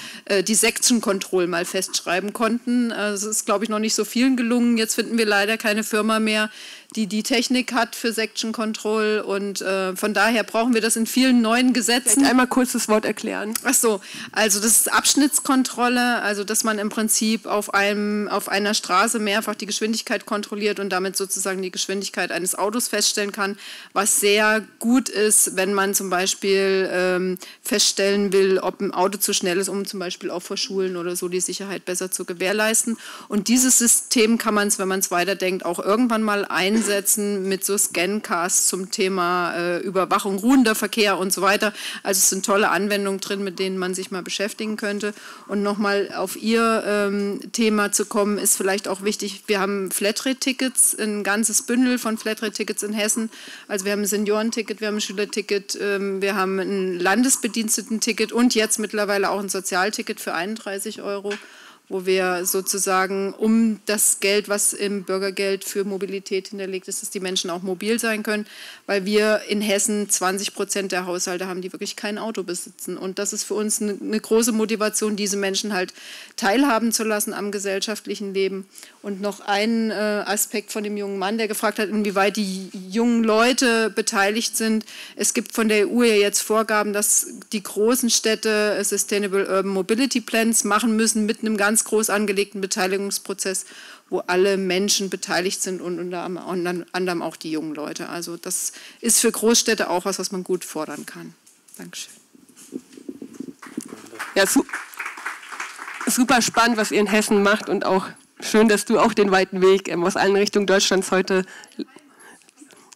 die Section Control mal festschreiben konnten. Es ist, glaube ich, noch nicht so vielen gelungen. Jetzt finden wir leider keine Firma mehr, die die Technik hat für Section Control. Und von daher brauchen wir das in vielen neuen Gesetzen. Vielleicht einmal kurz das Wort erklären. Ach so, also das ist Abschnittskontrolle, also dass man im Prinzip auf einer Straße mehrfach die Geschwindigkeit kontrolliert und damit sozusagen die Geschwindigkeit eines Autos feststellen kann, was sehr gut ist, wenn man zum Beispiel feststellen will, ob ein Auto zu schnell ist, um zum Beispiel auch vor Schulen oder so die Sicherheit besser zu gewährleisten. Und dieses System kann man es, wenn man es weiterdenkt, auch irgendwann mal einsetzen mit so Scancasts zum Thema Überwachung, ruhender Verkehr und so weiter. Also es sind tolle Anwendungen drin, mit denen man sich mal beschäftigen könnte. Und nochmal auf Ihr Thema zu kommen, ist vielleicht auch wichtig, wir haben Flatrate-Tickets, ein ganzes Bündel von Flatrate-Tickets in Hessen. Also wir haben ein Seniorenticket, wir haben ein Schülerticket, wir haben ein Landesbediensteten-Ticket und jetzt mittlerweile auch ein Sozialticket für 31 €, wo wir sozusagen um das Geld, was im Bürgergeld für Mobilität hinterlegt ist, dass die Menschen auch mobil sein können, weil wir in Hessen 20% der Haushalte haben, die wirklich kein Auto besitzen. Und das ist für uns eine große Motivation, diese Menschen halt teilhaben zu lassen am gesellschaftlichen Leben. Und noch ein Aspekt von dem jungen Mann, der gefragt hat, inwieweit die jungen Leute beteiligt sind. Es gibt von der EU ja jetzt Vorgaben, dass die großen Städte Sustainable Urban Mobility Plans machen müssen mit einem ganz groß angelegten Beteiligungsprozess, wo alle Menschen beteiligt sind und unter anderem auch die jungen Leute. Also das ist für Großstädte auch was, was man gut fordern kann. Dankeschön. Ja, super spannend, was ihr in Hessen macht, und auch schön, dass du auch den weiten Weg aus allen Richtungen Deutschlands heute...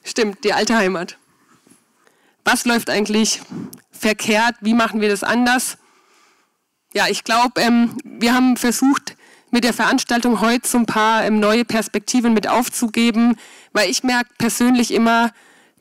Stimmt, die alte Heimat. Was läuft eigentlich verkehrt? Wie machen wir das anders? Ja, ich glaube, wir haben versucht, mit der Veranstaltung heute so ein paar neue Perspektiven mit aufzugeben, weil ich merke persönlich immer,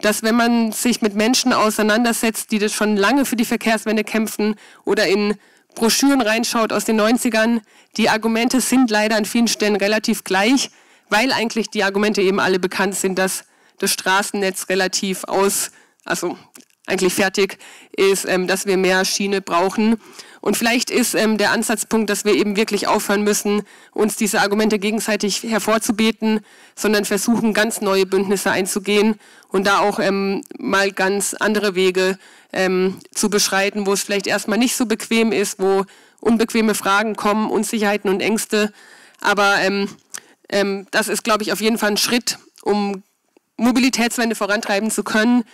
dass wenn man sich mit Menschen auseinandersetzt, die das schon lange für die Verkehrswende kämpfen oder in Broschüren reinschaut aus den 90ern, die Argumente sind leider an vielen Stellen relativ gleich, weil eigentlich die Argumente eben alle bekannt sind, dass das Straßennetz relativ eigentlich fertig ist, dass wir mehr Schiene brauchen. Und vielleicht ist der Ansatzpunkt, dass wir eben wirklich aufhören müssen, uns diese Argumente gegenseitig hervorzubeten, sondern versuchen, ganz neue Bündnisse einzugehen und da auch mal ganz andere Wege zu beschreiten, wo es vielleicht erstmal nicht so bequem ist, wo unbequeme Fragen kommen, Unsicherheiten und Ängste. Aber das ist, glaube ich, auf jeden Fall ein Schritt, um Mobilitätswende vorantreiben zu können.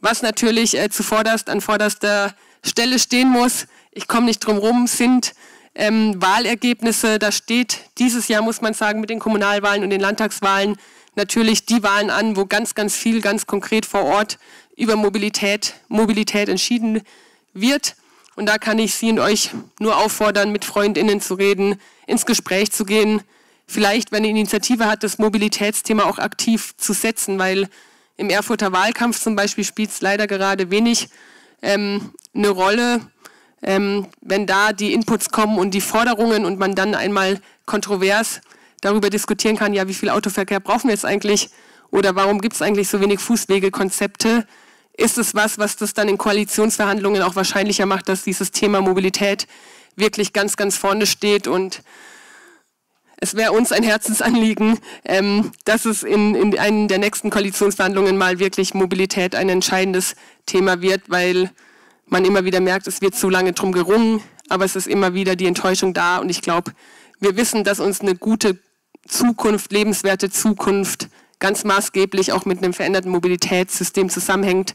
Was natürlich an vorderster Stelle stehen muss, ich komme nicht drum rum, sind Wahlergebnisse. Da steht dieses Jahr, muss man sagen, mit den Kommunalwahlen und den Landtagswahlen natürlich die Wahlen an, wo ganz, ganz viel, ganz konkret vor Ort über Mobilität entschieden wird. Und da kann ich Sie und euch nur auffordern, mit FreundInnen zu reden, ins Gespräch zu gehen. Vielleicht, wenn eine Initiative hat, das Mobilitätsthema auch aktiv zu setzen, weil im Erfurter Wahlkampf zum Beispiel spielt es leider gerade wenig eine Rolle, wenn da die Inputs kommen und die Forderungen und man dann einmal kontrovers darüber diskutieren kann, ja, wie viel Autoverkehr brauchen wir jetzt eigentlich oder warum gibt es eigentlich so wenig Fußwegekonzepte? Ist es was das dann in Koalitionsverhandlungen auch wahrscheinlicher macht, dass dieses Thema Mobilität wirklich ganz, ganz vorne steht? Und es wäre uns ein Herzensanliegen, dass es in einem der nächsten Koalitionsverhandlungen mal wirklich Mobilität ein entscheidendes Thema wird, weil man immer wieder merkt, es wird zu lange drum gerungen, aber es ist immer wieder die Enttäuschung da. Und ich glaube, wir wissen, dass uns eine gute Zukunft, lebenswerte Zukunft ganz maßgeblich auch mit einem veränderten Mobilitätssystem zusammenhängt.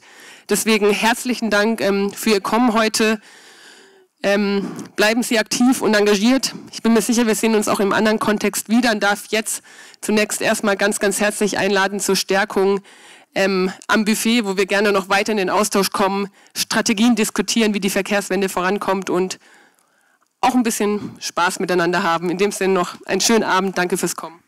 Deswegen herzlichen Dank für Ihr Kommen heute. Bleiben Sie aktiv und engagiert. Ich bin mir sicher, wir sehen uns auch im anderen Kontext wieder und darf jetzt zunächst erstmal ganz, ganz herzlich einladen zur Stärkung am Buffet, wo wir gerne noch weiter in den Austausch kommen, Strategien diskutieren, wie die Verkehrswende vorankommt und auch ein bisschen Spaß miteinander haben. In dem Sinne noch einen schönen Abend. Danke fürs Kommen.